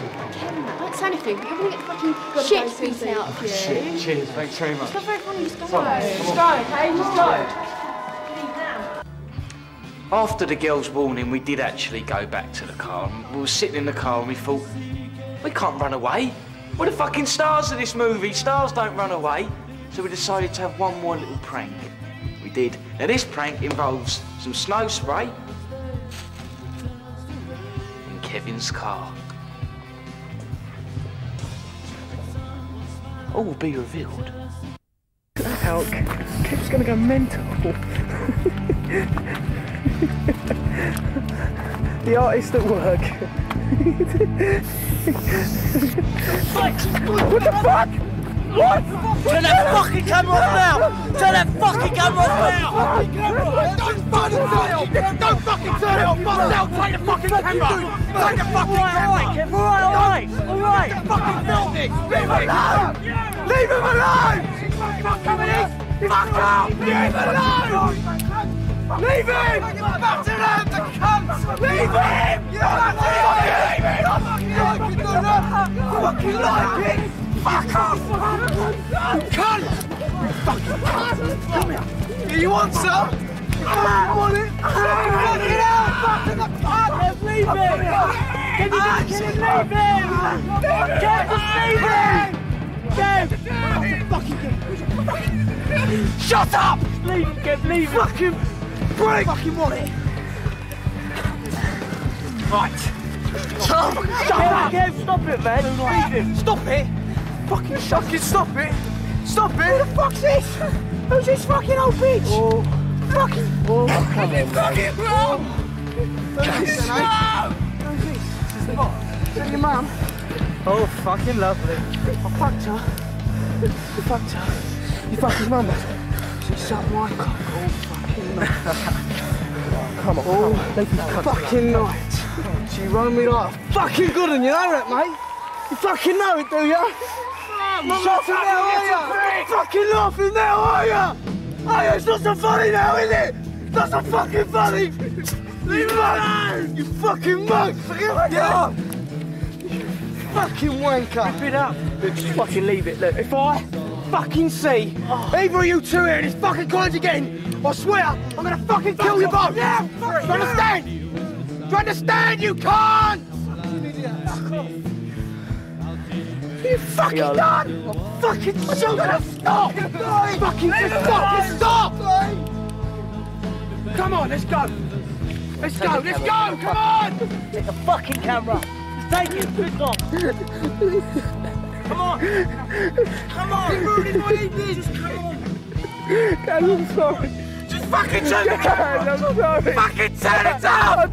Don't say anything, but you're going to get the fucking shit beaten out of you. Shit, cheers, thanks very much. It's not very funny, just go. Just go, okay? Just go. Leave now. After the girls' warning, we did actually go back to the car. And we were sitting in the car and we thought, we can't run away. We're the fucking stars of this movie. Stars don't run away. So we decided to have one more little prank. We did. Now, this prank involves some snow spray in Kevin's car. All will be revealed. That elk, Kip's gonna go mental. The artist at work. What the fuck? What? Turn that fucking camera off now! Turn that fucking camera off now! Don't fucking turn it off! Don't fucking turn it off! Marcel, take the fucking camera! Take the fucking camera! Alright, alright! Fucking film this! Leave him alone! Leave him alone! Fuck off! Leave him alone! Leave him! Batten out the cunt! Leave him! Leave him! You fucking like it! Fuck off! Cunt! You fucking cunt! Come here! Do you want some? I want it! Fuck it out! Batten the cunt! Leave him! Can you just leave him? Kev, just leave him! Kev! Fucking Kev! Shut up! Leave him, Kev, leave him! Fucking break! Fucking wallet! Right. Tom! Shut up! Kev, stop it, man! Leave him! Stop it! Fucking shut it! Stop it! Stop it! Who the fuck's this? Who's this fucking old bitch? Oh. Fucking... Oh, come on, fucking bro! Who's this? Is that your mum? Oh, fucking lovely. I fucked her. You fucked her. You fucked his mum, mate. She's so white cock all fucking night. Oh, come on. All fucking night. She run me like a fucking good one, you know that, mate? You fucking know it, do ya? Mum, shut him now, are ya? Fucking laughing now, are ya? Oh, yeah, it's not so funny now, is it? It's not so fucking funny! You mug! You fucking mug! Get up! You fucking wanker! Rip it up! Look, just fucking leave it, look. If I fucking see either of you two here in this fucking college again, I swear I'm gonna fucking kill you both! Yeah! Do you understand? Do you understand, you can't! Fuck off! You fucking done! I'm fucking still gonna stop! Fucking stop! Stop! Come on, let's go! Let's go, let's go, come on! Take the fucking camera. Just take it, piss off. Come on. Come on, you're ruining my evening. Just come on. Guys, I'm sorry. Just fucking turn it off. I'm sorry. Fucking turn it off!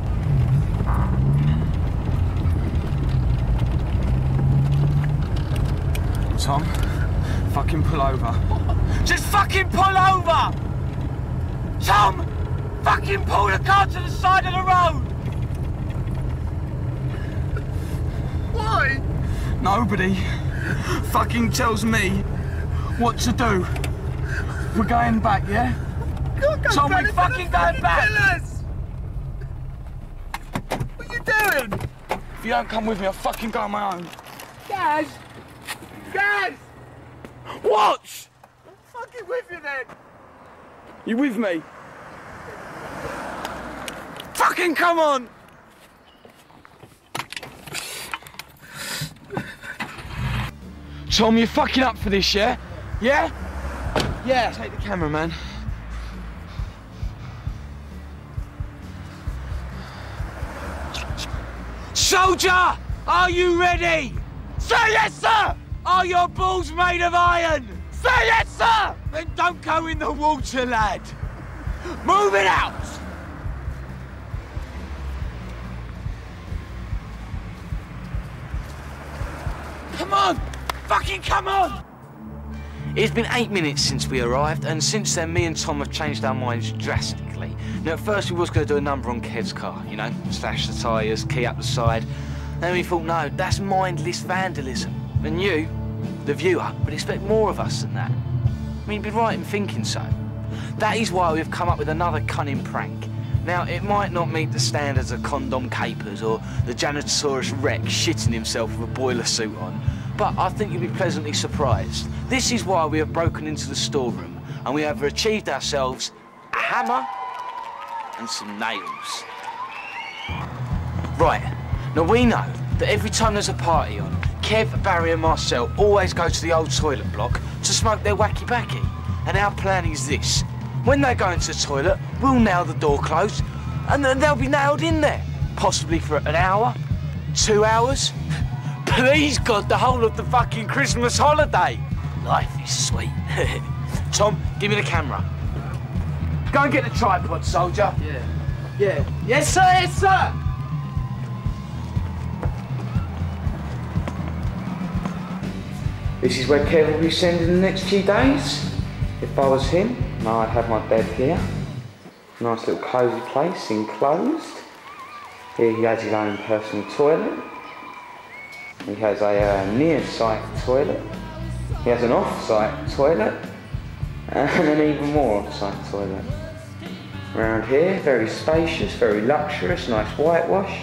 Tom, fucking pull over. Just fucking pull over! Tom! Fucking pull the car to the side of the road! Why? Nobody fucking tells me what to do. We're going back, yeah? So we're fucking going back! Us. What are you doing? If you don't come with me, I'll fucking go on my own. Gaz! Gaz! Watch! I'm fucking with you then! You with me? Fucking come on! Tom, you're fucking up for this, yeah? Yeah? Yeah, take the camera, man. Soldier, are you ready? Say yes, sir! Are your balls made of iron? Say yes, sir! Then don't go in the water, lad. Move it out! Come on! Fucking come on! It's been 8 minutes since we arrived, and since then me and Tom have changed our minds drastically. Now at first we was going to do a number on Kev's car, you know, slash the tyres, key up the side. Then we thought, no, that's mindless vandalism. And you, the viewer, would expect more of us than that. I mean, you'd be right in thinking so. That is why we've come up with another cunning prank. Now, it might not meet the standards of condom capers or the Janosaurus Rex shitting himself with a boiler suit on, but I think you'll be pleasantly surprised. This is why we have broken into the storeroom, and we have achieved ourselves a hammer and some nails. Right, now we know that every time there's a party on, Kev, Barry and Marcel always go to the old toilet block to smoke their wacky-backy. And our plan is this. When they go into the toilet, we'll nail the door closed, and then they'll be nailed in there, possibly for an hour, 2 hours. Please, God, the whole of the fucking Christmas holiday. Life is sweet. Tom, give me the camera. Go and get the tripod, soldier. Yeah. Yeah. Yes, sir, yes, sir. This is where Kerry will be sending the next few days. If I was him, now I'd have my bed here. Nice little cosy place, enclosed. Here he has his own personal toilet. He has a near-site toilet. He has an off-site toilet. And an even more off-site toilet. Around here, very spacious, very luxurious, nice whitewash.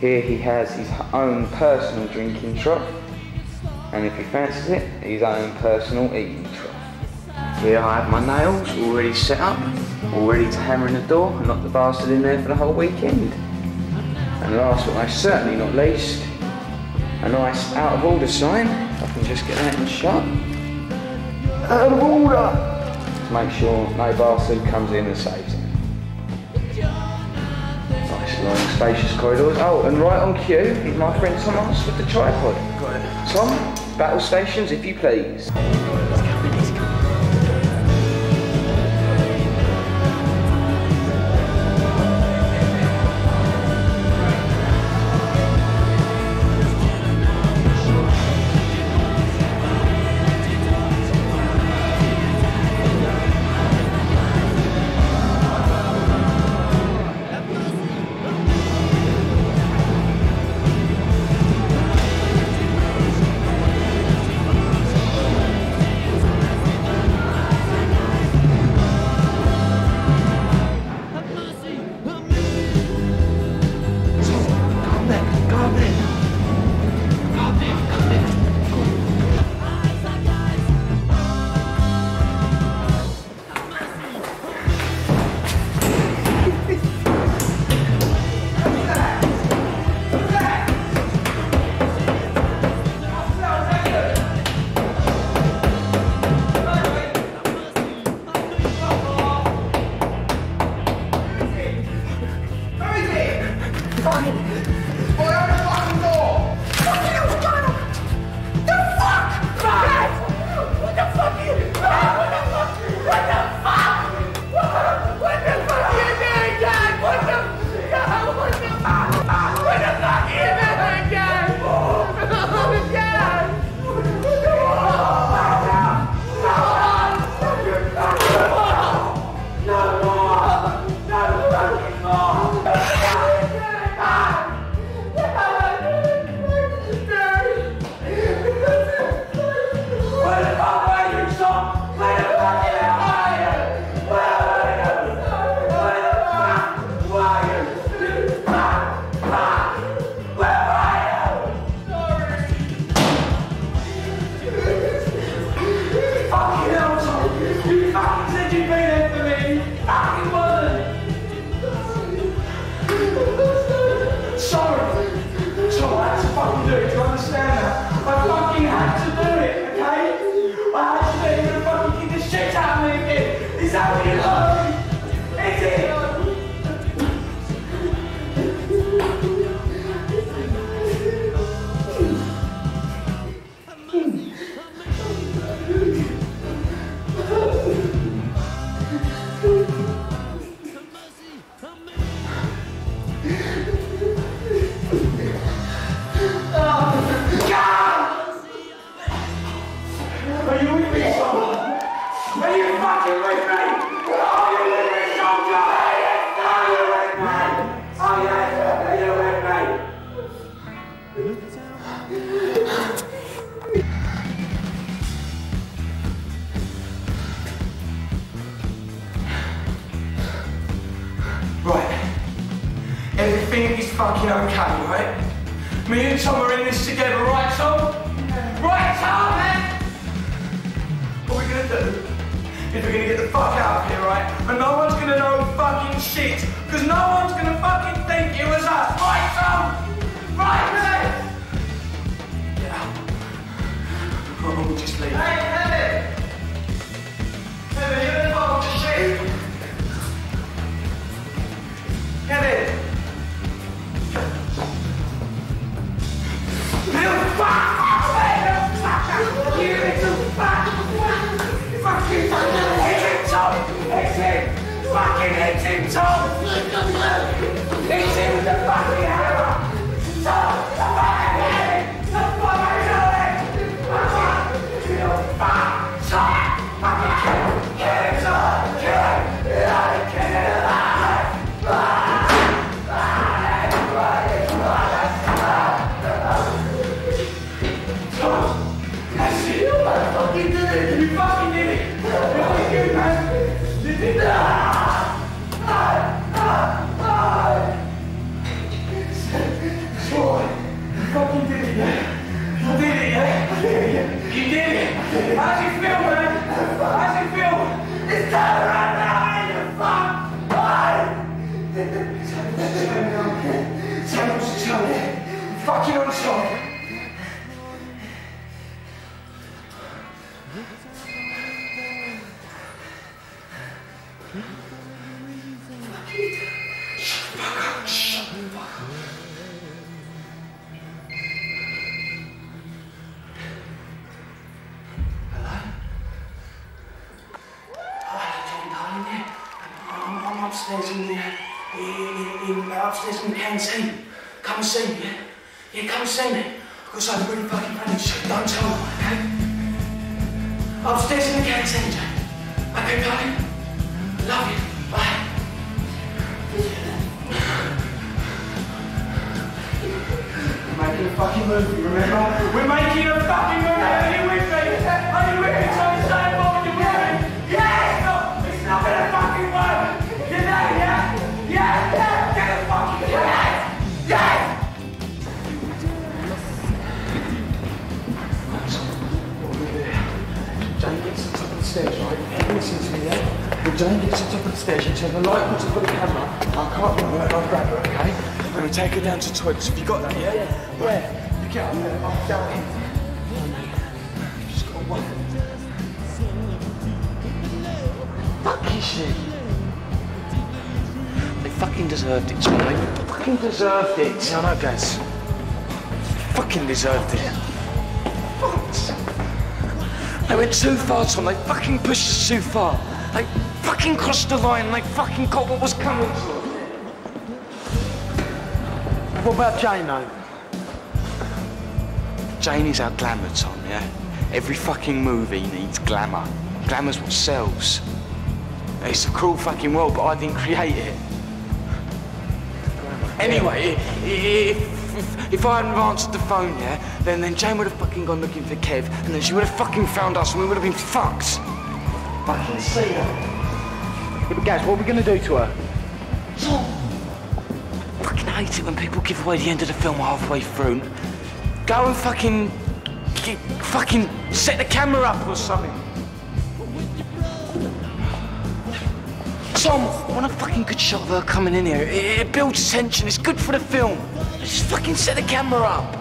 Here he has his own personal drinking trough. And if he fancies it, his own personal eating trough. Here I have my nails already set up, all ready to hammer in the door and lock the bastard in there for the whole weekend. And last but most certainly not least, a nice out of order sign. I can just get that and shut. Out of order! To make sure no bastard comes in and saves him. Nice long spacious corridors. Oh, and right on cue is my friend Tom asked with the tripod. Got it. Tom, battle stations if you please. I know, Gaz. Fucking deserved it. What? They went too far, Tom. They fucking pushed us too far. They fucking crossed the line. They fucking got what was coming to them. What about Jane, though? Jane is our glamour, Tom, yeah? Every fucking movie needs glamour. Glamour's what sells. It's a cruel fucking world, but I didn't create it. Anyway, if I hadn't answered the phone, yeah, then Jane would have fucking gone looking for Kev, and then she would have fucking found us, and we would have been fucked. Fucking see her. Yeah, but Gaz, what are we gonna do to her? I fucking hate it when people give away the end of the film halfway through. Go and fucking set the camera up or something. Tom, when I fucking good shot of her coming in here, it builds tension, it's good for the film. Just fucking set the camera up.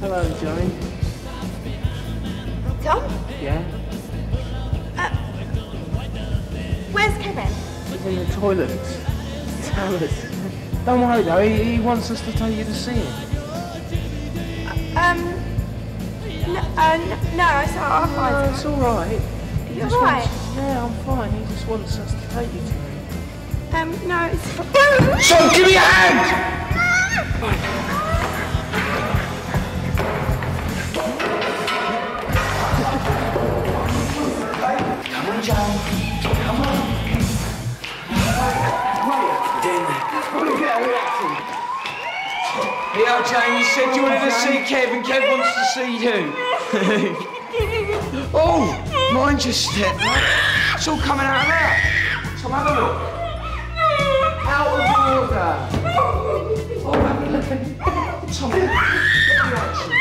Hello, Jane. Tom? Yeah? Where's Kevin? He's in the toilet. Don't worry though, he wants us to tell you to see him. No, it's alright. No, it's alright. You're right? Yeah, I'm fine. He just wants us to take you to him. No, it's... So, give me a hand! Right. Come on. Right then. I'm going to get away from you. Yo, Jane, you said you wanted to see Kevin. Kevin wants to see you. Oh, mind your step. It's all coming out of there. So have a look. Out of order. Oh, have a look. Tom, look at the action.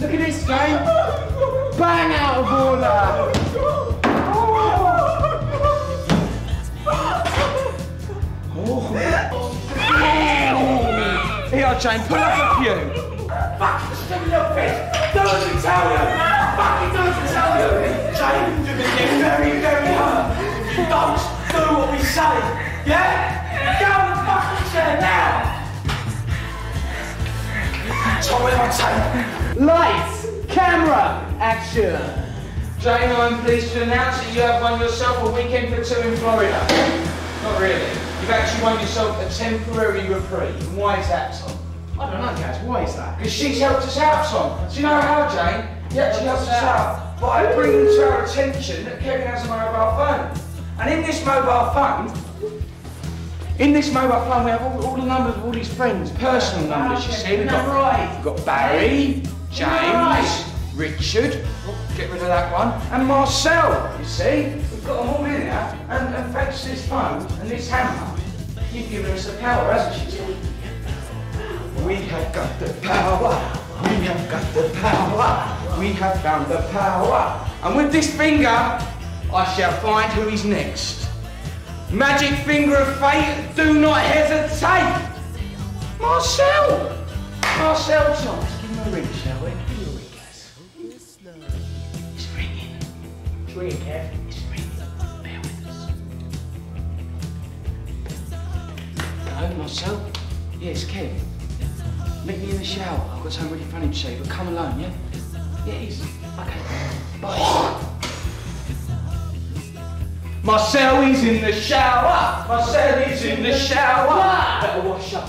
Look at this, Jane. Bang out of order. Oh. Here, Jane, pull up a few. Fucking stupid little bitch. Don't let me tell you. Fucking don't let me tell you. Jane, you've been getting very, very hurt. Don't do what we say. Yeah? Go on the fucking chair now. Lights, camera, action. Jane, I'm pleased to announce that you have won yourself a weekend for two in Florida. Not really. You've actually won yourself a temporary reprieve. And why is that, Tom? I don't know, Gaz. Why is that? Because she's helped us out, Tom. Do you know how, Jane? Yeah, she helped us out by bringing to our attention that Kevin has a mobile phone. And in this mobile phone, we have all the numbers of all these friends, personal numbers, you see. We've got Barry, James, Richard, get rid of that one, and Marcel, you see. We've got them all in here, and thanks to this phone and this hammer, you've given us the power, hasn't you? We have got the power, we have got the power, we have found the power. And with this finger, I shall find who is next. Magic finger of fate, do not hesitate! Marcel! Marcel, Tom, give him a ring, shall we? Give him a ring, guys. It's ringing. It's ringing, Kev. It's ringing. Bear with us. Hello, Marcel? Yeah, it's Kev. Meet me in the shower. I've got something really funny to say, but come alone, yeah? Yeah, easy. Okay, bye. Marcel is in the shower! Marcel is in the shower! Better wash up.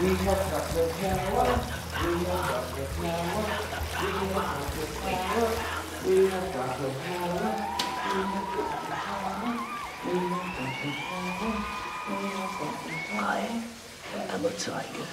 We have got the power. We have got the power. We have got the power. We have got the power. We have got the power. We have got the power. We have got the power. I am a tiger.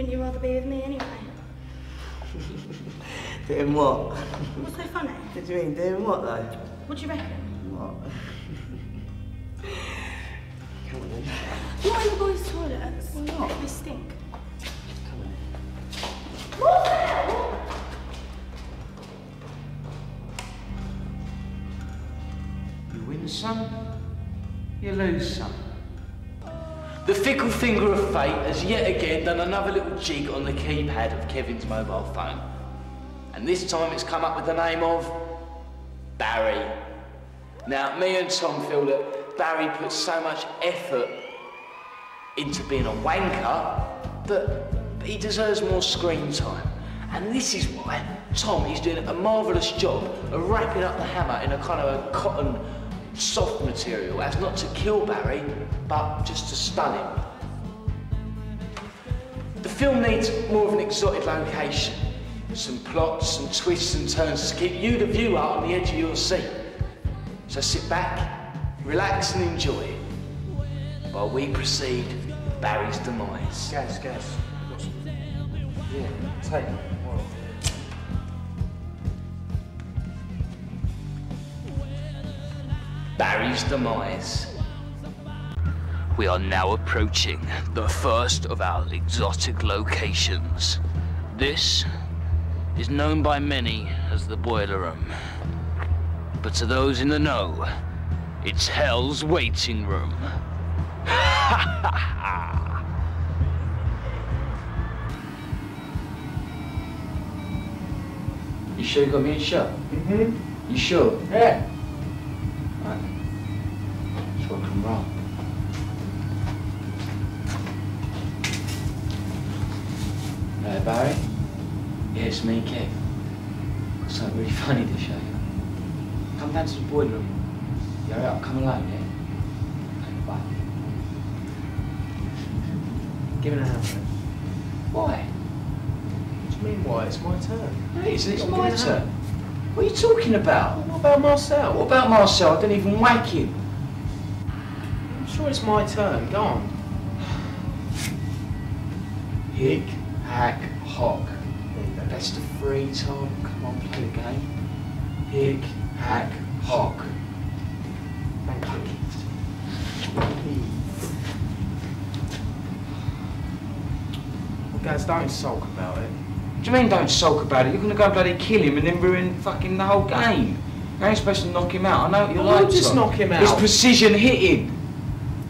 Wouldn't you rather be with me anyway? Doing what? What's so funny? What do you mean, doing what though? What do you reckon? What? Not in the boys' toilets. Why not? They stink. Come on. You win some, you lose some. The fickle finger of fate has yet again done another little jig on the keypad of Kevin's mobile phone. And this time it's come up with the name of Barry. Now, me and Tom feel that Barry puts so much effort into being a wanker that he deserves more screen time. And this is why Tom is doing a marvellous job of wrapping up the hammer in a kind of a cotton soft material, as not to kill Barry, but just to stun him. The film needs more of an exotic location, some plots and twists and turns to keep you, the viewer, on the edge of your seat. So sit back, relax and enjoy it, while we precede Barry's demise. Gaz. Yeah, take it. Barry's demise. We are now approaching the first of our exotic locations. This is known by many as the boiler room. But to those in the know, it's hell's waiting room. You sure you got me in shot? Mm-hmm. You sure? Yeah. Wrong. Hello, Barry. Yeah, it's me, Kev. Got something really funny to show you. Come down to the boiler room. You alright? I'll come alone, yeah? Okay, bye. Give it a hand, man. Why? What do you mean, why? It's my turn. Hey, it's my turn. What are you talking about? Well, what about Marcel? What about Marcel? I didn't even whack him. It's my turn, go on. Hick, hack, hock. The best of three, Tom. Come on, play the game. Hick, hack, hock. Thank you. Well, guys, don't sulk about it. What do you mean, don't sulk about it? You're gonna go bloody kill him and then ruin fucking the whole game. You ain't supposed to knock him out. I know what you're like, Tom. Just knock him out. It's precision hitting.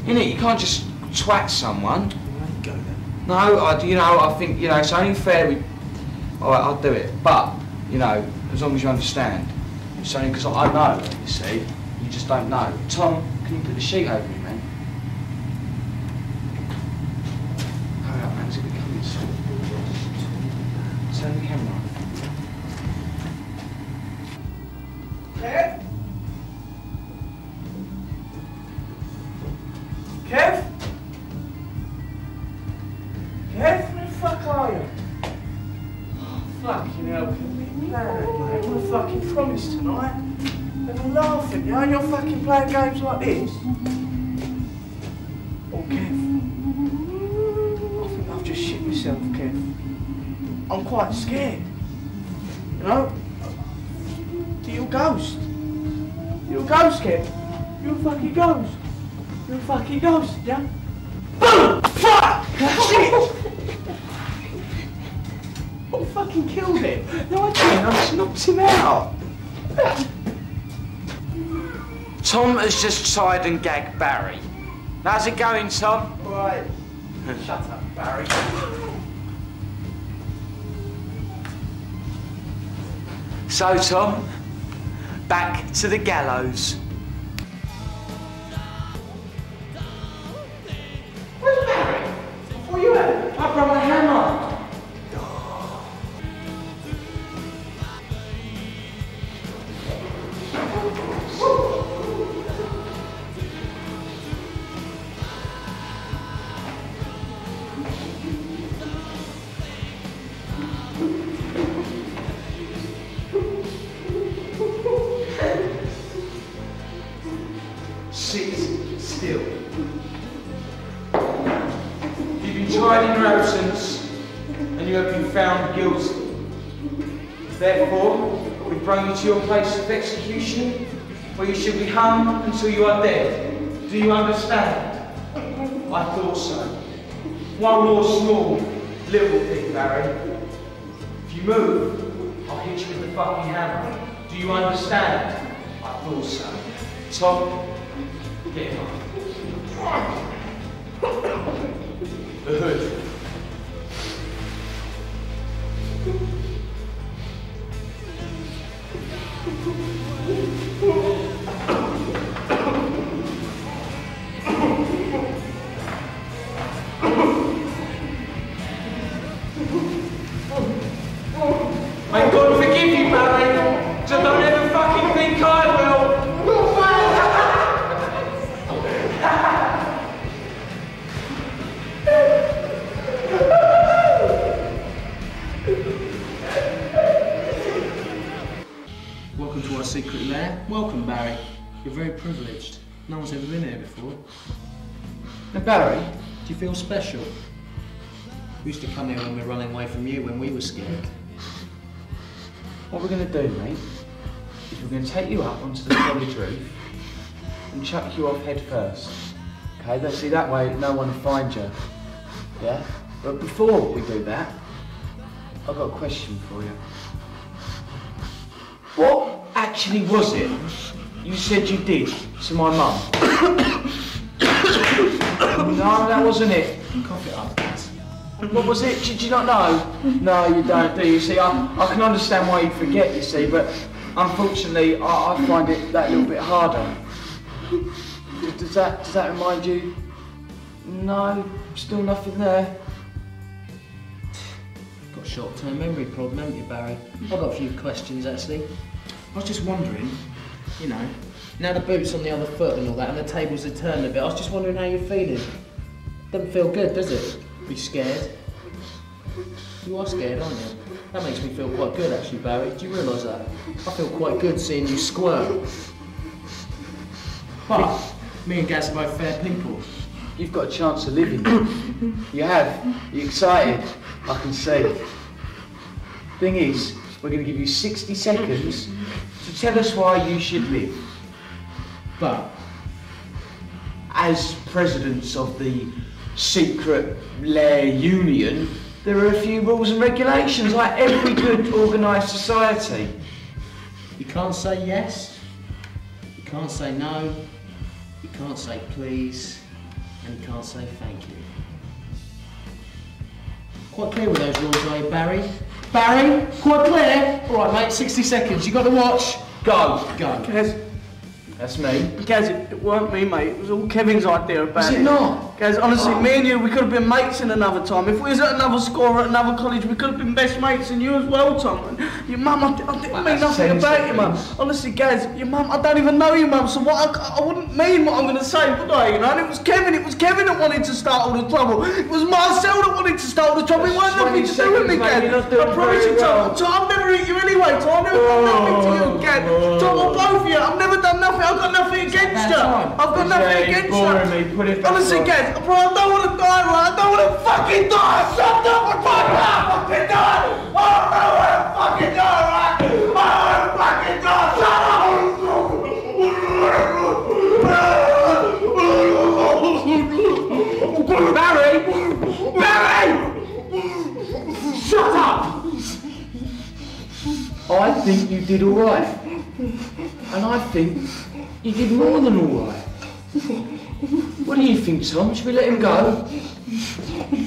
You can't just twat someone. Go then. No, I think, it's only fair we... All right, I'll do it. But, as long as you understand. It's only because I know, you see. You just don't know. Tom, can you put the sheet over me, man? Hurry up, man. It's going to be coming soon. Turn the camera on. Kev? Kev? Kev, where the fuck are you? Oh, fucking hell, Kev. You're playing that game. I fucking promised tonight. And I laugh at you, and you're fucking playing games like this. Oh, Kev. I think I've just shit myself, Kev. I'm quite scared. You're a ghost. You're a ghost, Kev. You're a fucking ghost. You're a fucking ghost, yeah? Boom! Fuck! Shit! I fucking killed him. No, I didn't. I just knocked him out. Tom has just tied and gagged Barry. How's it going, Tom? All right. Shut up, Barry. So, Tom, back to the gallows. To your place of execution, where you should be hung until you are dead. Do you understand? I thought so. One more small, little thing, Barry. If you move, I'll hit you with the fucking hammer. Do you understand? I thought so. Tom, get him up. The hood. My God, forgive you, Barry. Just don't ever fucking think I will. Welcome to our secret lair. Welcome, Barry. You're very privileged. No one's ever been here before. Now, Barry, do you feel special? We used to come here when we were running away from you when we were scared. What we're going to do, mate, is we're going to take you up onto the college roof and chuck you off head first. Okay, let's see, that way no one will find you. Yeah? But before we do that, I've got a question for you. What actually was it you said you did to my mum? No, that wasn't it. Cough it up. What was it? Did you not know? No, you don't, do you? See, I can understand why you forget, you see, but unfortunately, I find it that little bit harder. Does that remind you? No, still nothing there. Got a short-term memory problem, haven't you, Barry? I've got a few questions, actually. I was just wondering, you know, now the boot's on the other foot and all that, and the tables are turned a bit, I was just wondering how you're feeling. Doesn't feel good, does it? Be scared. You are scared, aren't you? That makes me feel quite good, actually, Barry. Do you realise that? I feel quite good seeing you squirm. But me and Gaz are both fair people. You've got a chance of living. You have. You're excited. I can see. Thing is, we're going to give you 60 seconds to tell us why you should live. But as presidents of the secret lair union, there are a few rules and regulations, like every good organised society. You can't say yes, you can't say no, you can't say please, and you can't say thank you. Quite clear with those rules, are you, Barry? Barry, quite clear? Alright, mate, 60 seconds, you got the watch. Go. Go. Yes. That's me. Gaz, it weren't me, mate. It was all Kevin's idea about it. Is it not? Gaz, honestly, me and you, we could have been mates in another time. If we was at another school or at another college, we could have been best mates, and you as well, Tom. And your mum, I didn't mean nothing about you, mum. Honestly, Gaz, your mum, I don't even know your mum, so what? I wouldn't mean what I'm going to say, would I? You know, and it was Kevin that wanted to start all the trouble. It was Marcel that wanted to start all the trouble. It weren't nothing to do with me, Gaz. I promise you, Tom. Tom, I've never hit you anyway, Tom. I've never done nothing to you, Gaz. Tom, or both of you, I've never done nothing. I've got nothing against you. I've got nothing against you. Honestly, Gaz, bro, I don't want to die, right? I don't want to fucking die. Shut up, I can't die. Fucking die. I don't want to fucking die, right? I don't want to fucking die. Shut up. Barry! Barry! Shut up. I think you did all right. And I think you did more than all right. What do you think, Tom? Should we let him go?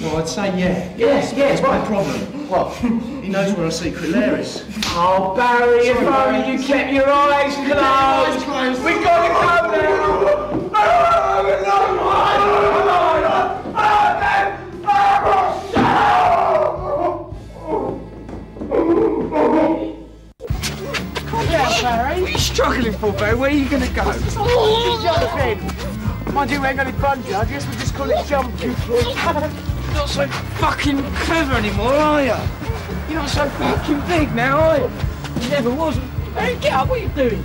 Well, I'd say yeah. Yes, what's my problem? What? He knows where our secret lair is. Oh, Barry, if only you kept your eyes closed. We got to go now. Barry? What are you struggling for, Barry? Where are you going to go? Jumping. Mind you, we ain't got any bungee. I guess we'll just call it jumping. You're not so fucking clever anymore, are you? You're not so fucking big now, are you? You never was. Barry, get up. What are you doing?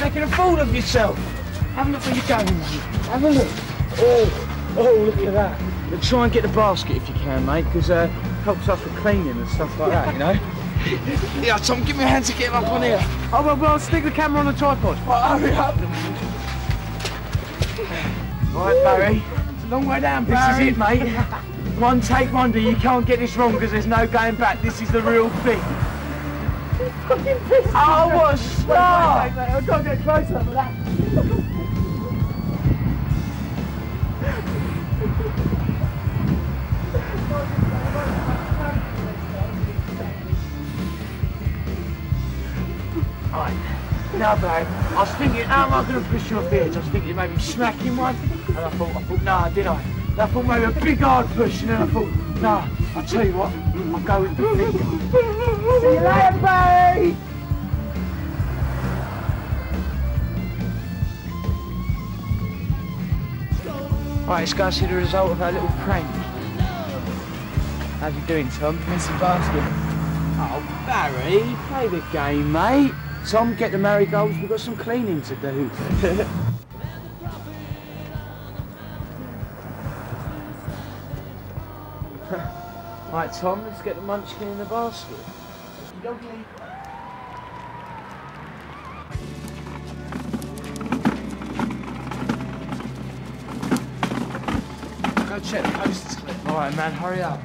Making a fool of yourself. Have a look where you're going, mate. Have a look. Oh, look at that. But try and get the basket if you can, mate, because helps us with cleaning and stuff like that, you know? Yeah, Tom, give me a hand to get him up on here. Oh, well, stick the camera on the tripod. Well, hurry up. All right, Barry. Long way down, Barry. This is it, mate. One take wonder. You can't get this wrong because there's no going back. This is the real thing. Oh, what a star! Wait, I've got to get closer than that. Right, now, babe, I was thinking, how am I going to push your beard? I was thinking maybe smacking one, and I thought, nah, did I? And I thought maybe a big hard push, and then I thought, nah, I'll tell you what, I'll go with the finger. See you later, babe! Right, let's go and see the result of our little prank. How's you doing, Tom? Missing basket. Oh, Barry, play the game, mate. Tom, get the marigolds. We've got some cleaning to do. Right, Tom, let's get the munchkin in the basket. Lovely. Go check the posters clip. All right, man, hurry up.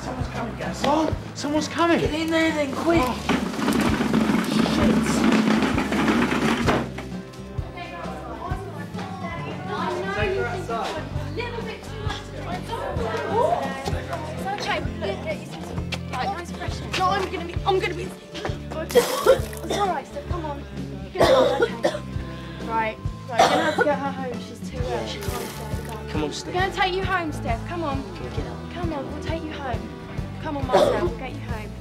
Someone's coming, Gaz. What? Someone's coming. Get in there then, quick. Oh. I'm gonna be. It's alright, Steph, come on. Get on, okay. Right, we're gonna have to get her home. She's too ill. She can't stay. Come on, Steph. We're gonna take you home, Steph. Come on. Can we get up? Come on, we'll take you home. Come on, Marcel, we'll get you home.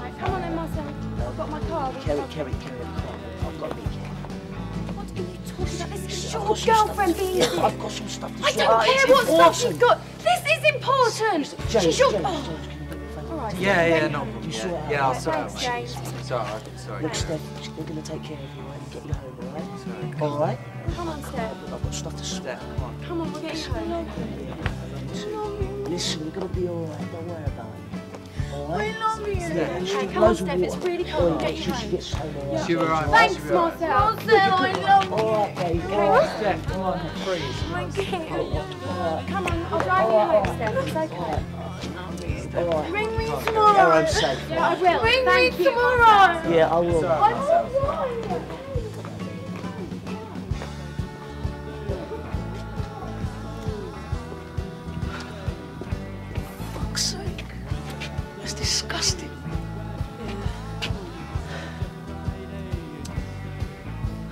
Right, come on then, Marcel. I've got my car. Kerry, I've got to be careful. What are you talking about? This is your girlfriend being here. I've got some stuff to do. I don't care what stuff you've got. This is important. She's your. Yeah, no problem. Yeah, I'll sort out. Sorry. Look, Steph, we're going to take care of you and get you home, all right? Sorry. All right? Come on, Steph. I've got stuff to sort. Come on, we'll get you home. I love you. Listen, you're going to be all right. Don't worry about it. All right? I love you. Okay, come on, Steph. It's really cold. We'll get you home. You're all right. Thanks, Marcel. Marcel, I love you. All right, baby. All right, Steph. Come on, please. Come on, I'll drive you home, Steph. It's okay. Right. Ring me tomorrow. I'm safe. Yeah, I will. Ring me tomorrow. Yeah, I will. For fuck's sake. That's disgusting.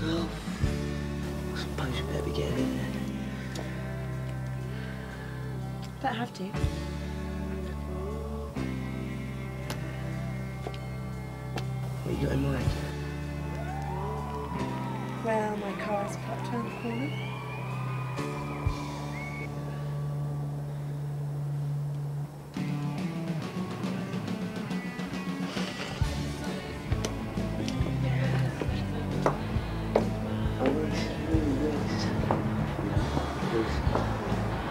Well, I suppose you better be getting in there. Don't have to. What you got in mind? Well, my car is parked around the corner.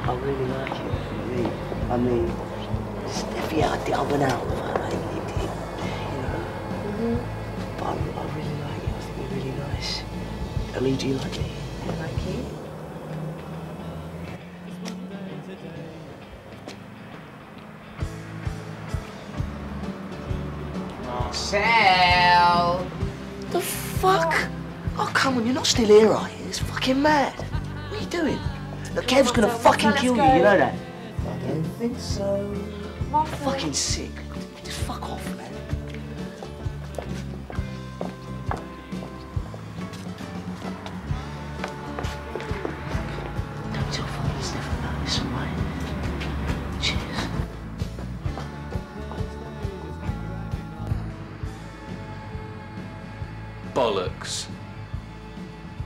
I really like it. I mean, Steffi, I went out with her, mate. But I really like it. I think you're really nice. I mean, do you like me? I like you. Marcel! The fuck? Oh, come on, you're not still here, are you? It's fucking mad. What are you doing? Look, Kev's gonna fucking kill you, you know that? I don't think so. Marcel. Fucking sick. Just fuck off, man. Bollocks.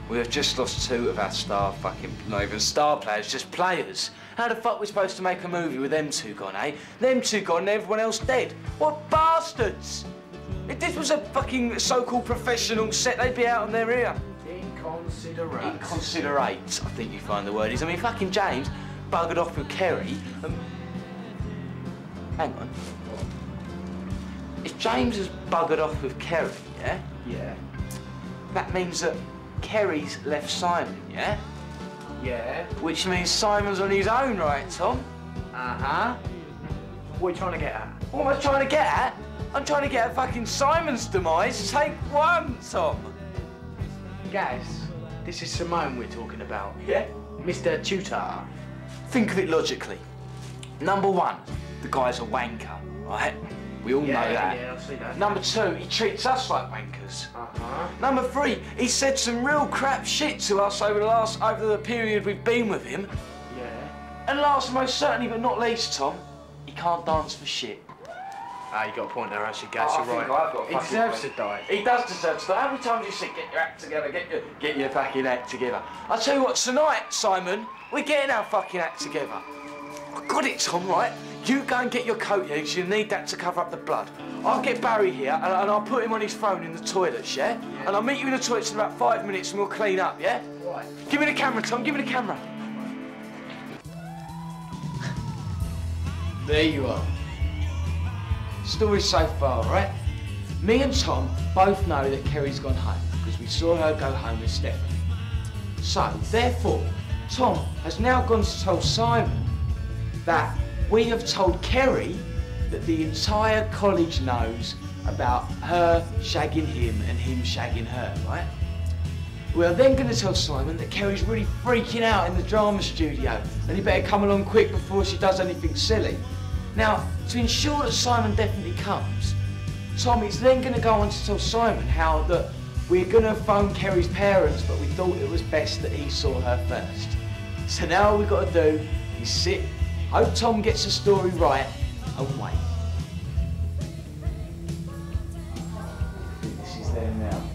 We have just lost two of our star fucking... Not even star players, just players. How the fuck are we supposed to make a movie with them two gone, eh? Them two gone and everyone else dead. What bastards! If this was a fucking so-called professional set, they'd be out on their ear. Inconsiderate. Inconsiderate, I think you find the word is. I mean, fucking James buggered off with Kerry and... Hang on. If James has buggered off with Kerry, yeah? Yeah. that means that Kerry's left Simon, yeah? Yeah. Which means Simon's on his own, right, Tom? Uh-huh. What are you trying to get at? What am I trying to get at? I'm trying to get at fucking Simon's demise. Take one, Tom. Gaz, this is Simone we're talking about. Yeah? Mr. Tutor. Think of it logically. Number one, the guy's a wanker, right? We all know that. Yeah, I've seen that. Number two, he treats us like wankers. Uh-huh. Number three, he said some real crap shit to us over the period we've been with him. Yeah. And last, most certainly, but not least, Tom, he can't dance for shit. Ah, you got a point there, actually, Gaz, you're right. He deserves to die. He does deserve to die. How many times do you say, get your act together, get your fucking act together? I'll tell you what, tonight, Simon, we're getting our fucking act together. I got it, Tom, right? You go and get your coat, yeah, because you need that to cover up the blood. I'll get Barry here, and I'll put him on his phone in the toilets, yeah? And I'll meet you in the toilets in about 5 minutes, and we'll clean up, yeah? Right. Give me the camera, Tom, give me the camera. There you are. Story so far, right? Me and Tom both know that Kerry's gone home because we saw her go home with Steph. So, therefore, Tom has now gone to tell Simon that we have told Kerry that the entire college knows about her shagging him and him shagging her, right? We are then going to tell Simon that Kerry's really freaking out in the drama studio and he better come along quick before she does anything silly. Now, to ensure that Simon definitely comes, Tom is then going to go on to tell Simon how that we're going to phone Kerry's parents, but we thought it was best that he saw her first. So now all we've got to do is sit, hope Tom gets the story right, and wait. This is there now.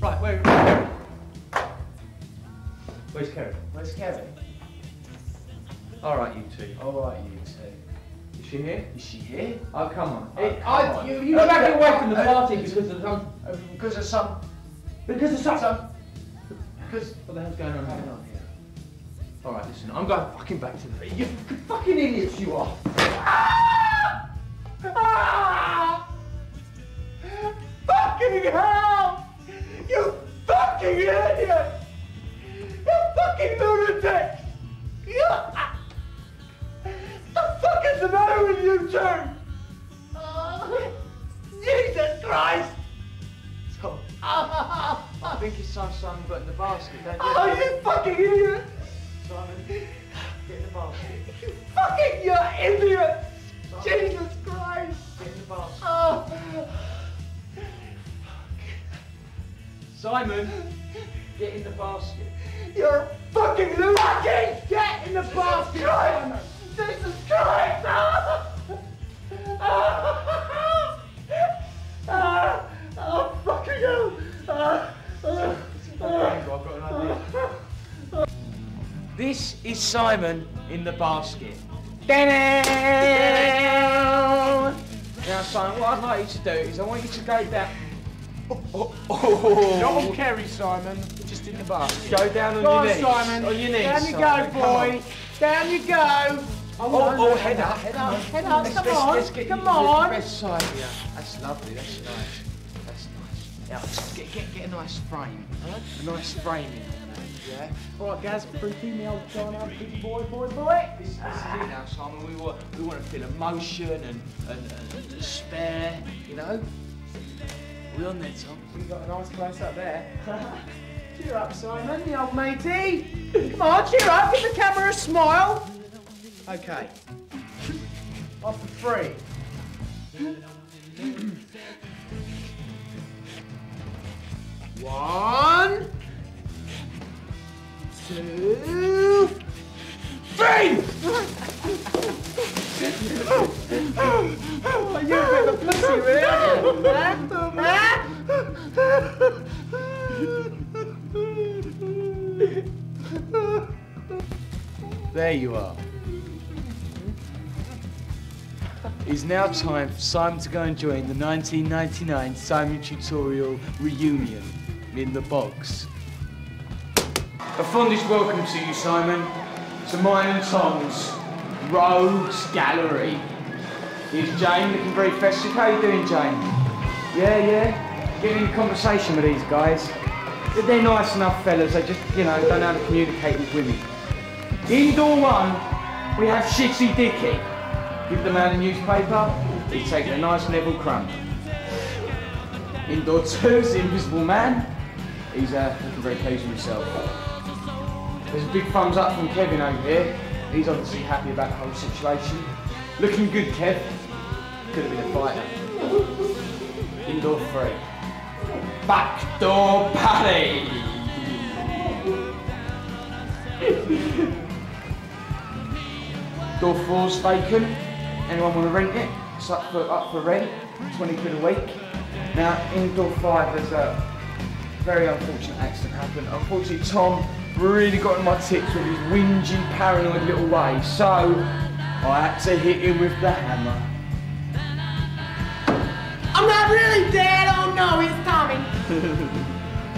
Right, where? Where's Kevin? Where's Kevin? All right, you two. All right, you two. Is she here? Is she here? Oh, come on. Oh, come on. You dragged her away from the party because of some... What the hell's going on here? All right, listen, I'm going fucking back to the... You fucking idiots you are! Ah! Ah! Fucking hell! You fucking idiot! Fucking lunatic! Yeah. What the fuck is the matter with you two? Jesus Christ! So, I think it's time Simon got in the basket, don't you? Oh, you fucking idiot! Simon, get in the basket. You fucking, you're idiot! Simon, Jesus Christ! Get in the basket. Simon, get in the basket. You're a fucking loser! Fucking get in the basket! Simon. Jesus Christ! Oh, fucking hell! I've got an idea. This is Simon in the basket. Now, Simon, what I'd like you to do is I want you to go down. Not on Kerry, Simon. Just in the basket. Go down on your knees. Go on, Simon. On your knees. Down you go, boy. Down you go. Oh, head up. Head up. Head up. Come on. Come on. That's lovely. That's nice. That's nice. Yeah, just get a nice frame. A nice frame in there. Yeah. All right, guys. Freaky me old John out. Big boy. This is it now, Simon. We want to feel emotion and despair. You know. We're on there, Tom. We've got a nice place up there. Cheer up, Simon, the old matey. Come on, cheer up, give the camera a smile. Okay. Off for three. 1, 2, 3! Oh, you bit of a pussy, really, man. There you are. It's now time for Simon to go and join the 1999 Simon Tutorial reunion in the box. A fondest welcome to you, Simon, to mine and Tom's Rogues Gallery. Here's Jane, looking very festive. How are you doing, Jane? Yeah, yeah. Getting in conversation with these guys. They're nice enough fellas, they just, you know, don't know how to communicate with women. Indoor one, we have Shitty Dicky. Give the man a newspaper, he's taking a nice level crumb. Indoor two's the Invisible Man. He's looking very pleased with himself. There's a big thumbs up from Kevin over here. He's obviously happy about the whole situation. Looking good, Kev. Could have been a fighter. Indoor three. Backdoor Paddy! Door four's vacant. Anyone want to rent it? It's up for rent. 20 quid a week. Now, in door five, there's a very unfortunate accident happened. Unfortunately, Tom really got on my tips with his whingy, paranoid little way, so I had to hit him with the hammer. I'm not really dead, oh no, it's Tommy.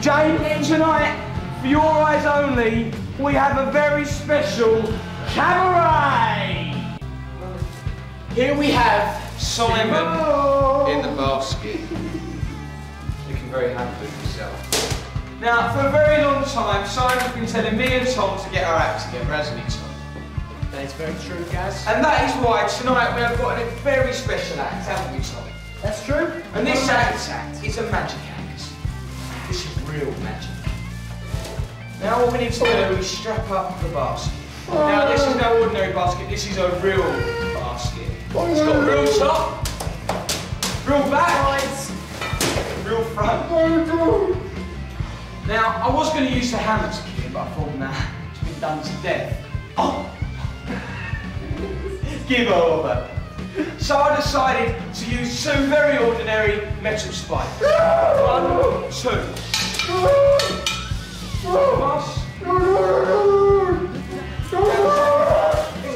Jane, tonight, for your eyes only, we have a very special cabaret. Here we have Simon in the basket. Looking very happy with himself. Now, for a very long time, Simon's been telling me and Tom to get our act together, hasn't he, Tom? That is very true, Gaz. And that is why tonight we have got a very special act, haven't we, Tom? That's true. And this act is a magic act. This is real magic. Now all we need to do is strap up the basket. Now this is no ordinary basket, this is a real basket. It's got a real top, real back, real front. Now I was going to use the hammer to kill it, but I thought nah, it's been done to death. Oh! Give over. So I decided to use two very ordinary metal spikes. One, two. He's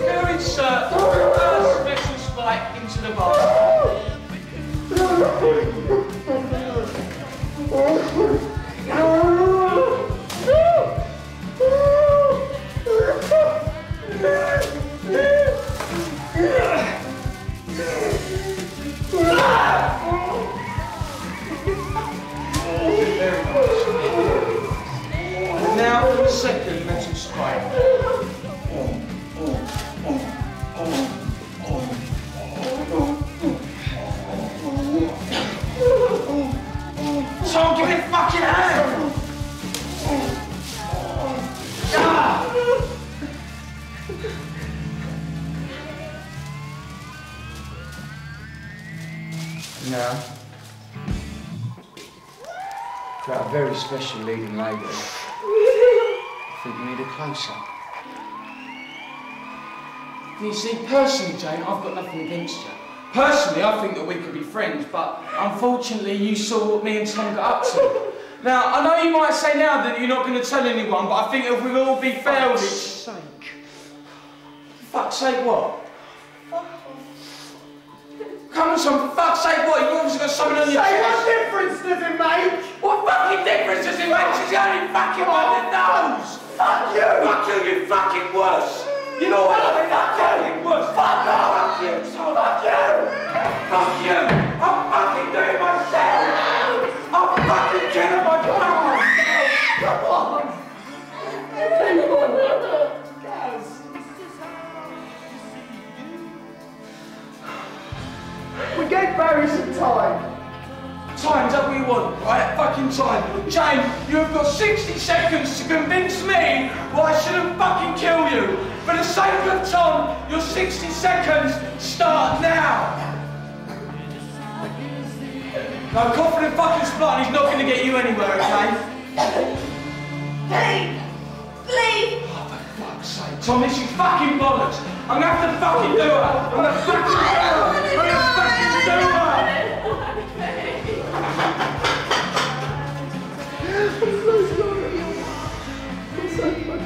going to insert the first metal spike into the basket. And now for the second metal spike. So give me fucking hand! Ah! Now, got a very special leading lady. I think you need a close-up. You see, personally, Jane, I've got nothing against you. Personally, I think that we could be friends, but unfortunately, you saw what me and Tom got up to. Now, I know you might say now that you're not going to tell anyone, but I think if we all be fair with it... For fuck's sake. For fuck's sake, what? Come on, son, for fuck's sake, what? You've obviously got something on your chest. Say, what difference does it make? What fucking difference does it make? She's the only fucking one that knows! Fuck you! Fuck you, you fucking worse! You know what I mean? Fuck you! Worse. Fuck you! Fuck you! Fuck you! Fuck you! I'm fucking doing myself! I'm fucking killing my mouth! Come on! We gave Barry some time. Time's up what you want, right? Fucking time. Jane, you have got 60 seconds to convince me why I shouldn't fucking kill you. For the sake of Tom, your 60 seconds start now. No, confident fucking splat, he's not going to get you anywhere, okay? Hey! Please! Oh, for fuck's sake, Tom, this is fucking bollocks. I'm gonna have to fucking do it! I'm gonna fucking do it! I'm gonna fucking do it!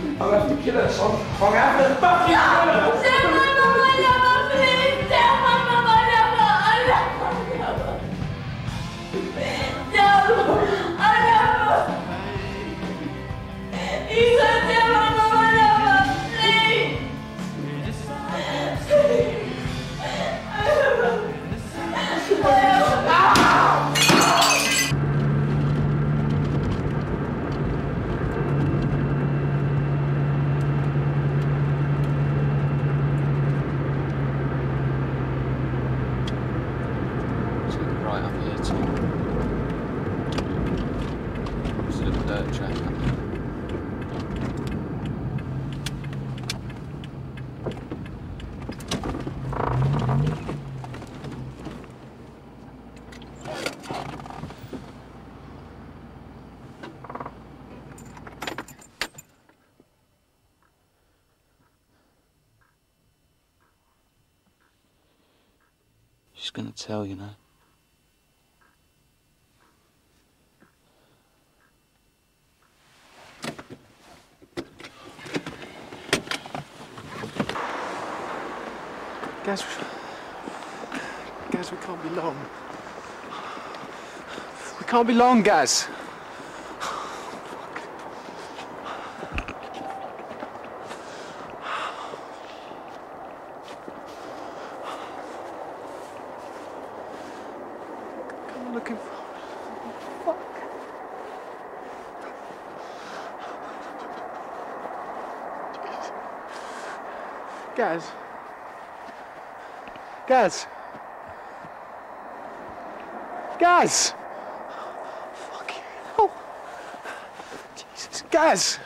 I'm gonna have to kill her, son. I'm gonna have to fucking kill her! Tell my mum I love her, please! Tell my mum I love her! I love her! He's gonna tell my mum I love her! I don't know. right up here too. There's a little dirt track up there. Gonna tell you now. Gaz, we can't be long. We can't be long, Gaz. Gaz! Fucking hell! Jesus, Gaz!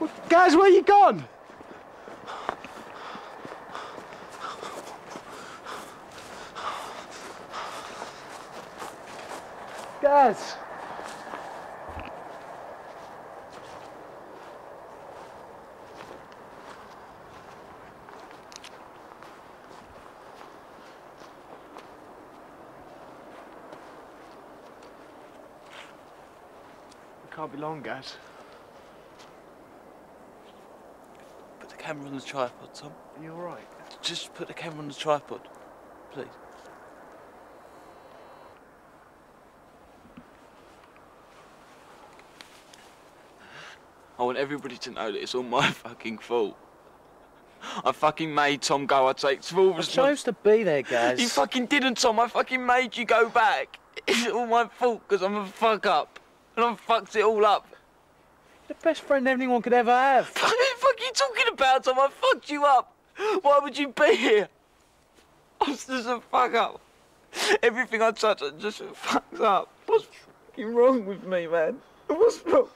Well, Gaz, where you gone? Gaz! Can't be long, Gaz. Put the camera on the tripod, Tom. Are you all right? Just put the camera on the tripod, please. I want everybody to know that it's all my fucking fault. I fucking made Tom go. I take full responsibility. I chose to be there, Gaz. You fucking didn't, Tom. I fucking made you go back. It's all my fault because I'm a fuck up. And I've fucked it all up. You're the best friend anyone could ever have. What the fuck are you talking about, Tom? I fucked you up. Why would you be here? I'm just a fuck up. Everything I touch, I just fucks up. What's fucking wrong with me, man? What's wrong?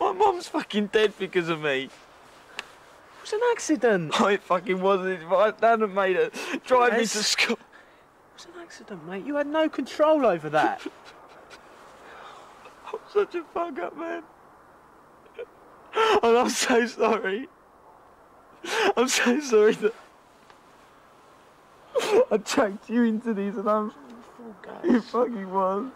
My mum's fucking dead because of me. It was an accident. Oh, it fucking wasn't. My dad made it drive me to school. It was an accident, mate. You had no control over that. I'm such a fuck up, man. And I'm so sorry. I'm so sorry that I dragged you into these, and I'm. It fucking was.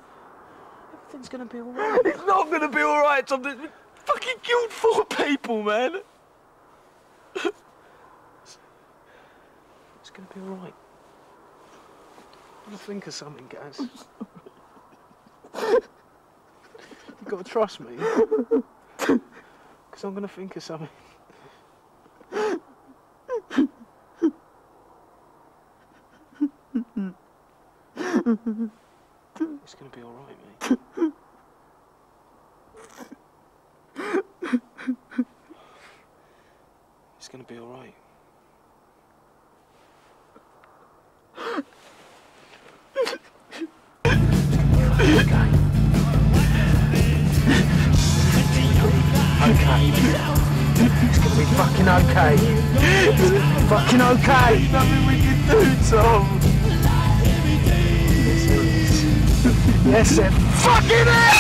Everything's gonna be alright. It's not gonna be alright, Tom. There's been fucking killed 4 people, man. It's gonna be alright. I'll think of something, Gaz. You've got to trust me. Because I'm going to think of something. It's going to be all right, mate. It's going to be all right. Okay. It's gonna be fucking okay. It's gonna be fucking okay. There's nothing we can do, Tom. Yes, it fucking is!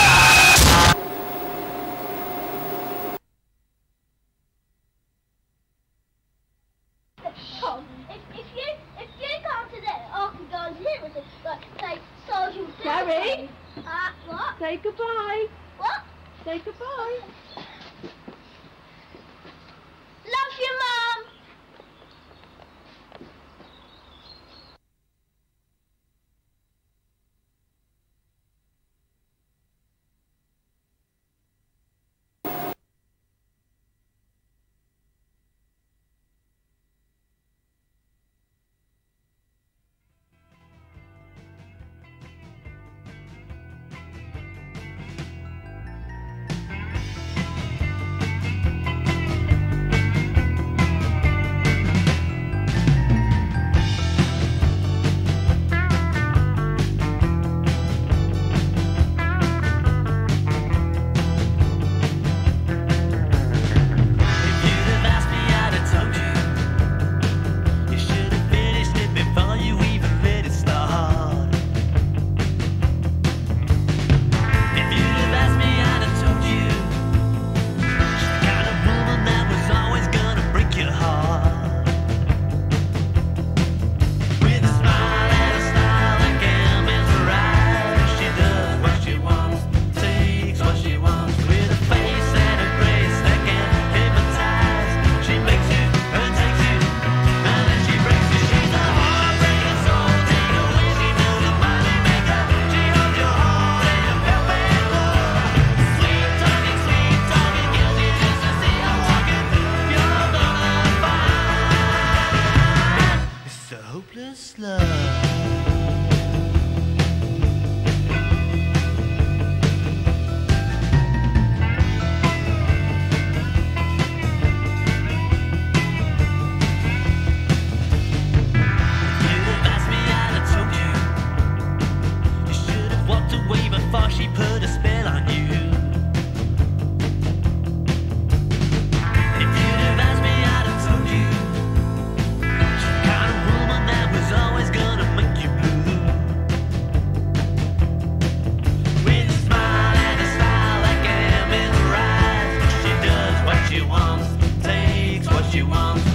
what you want.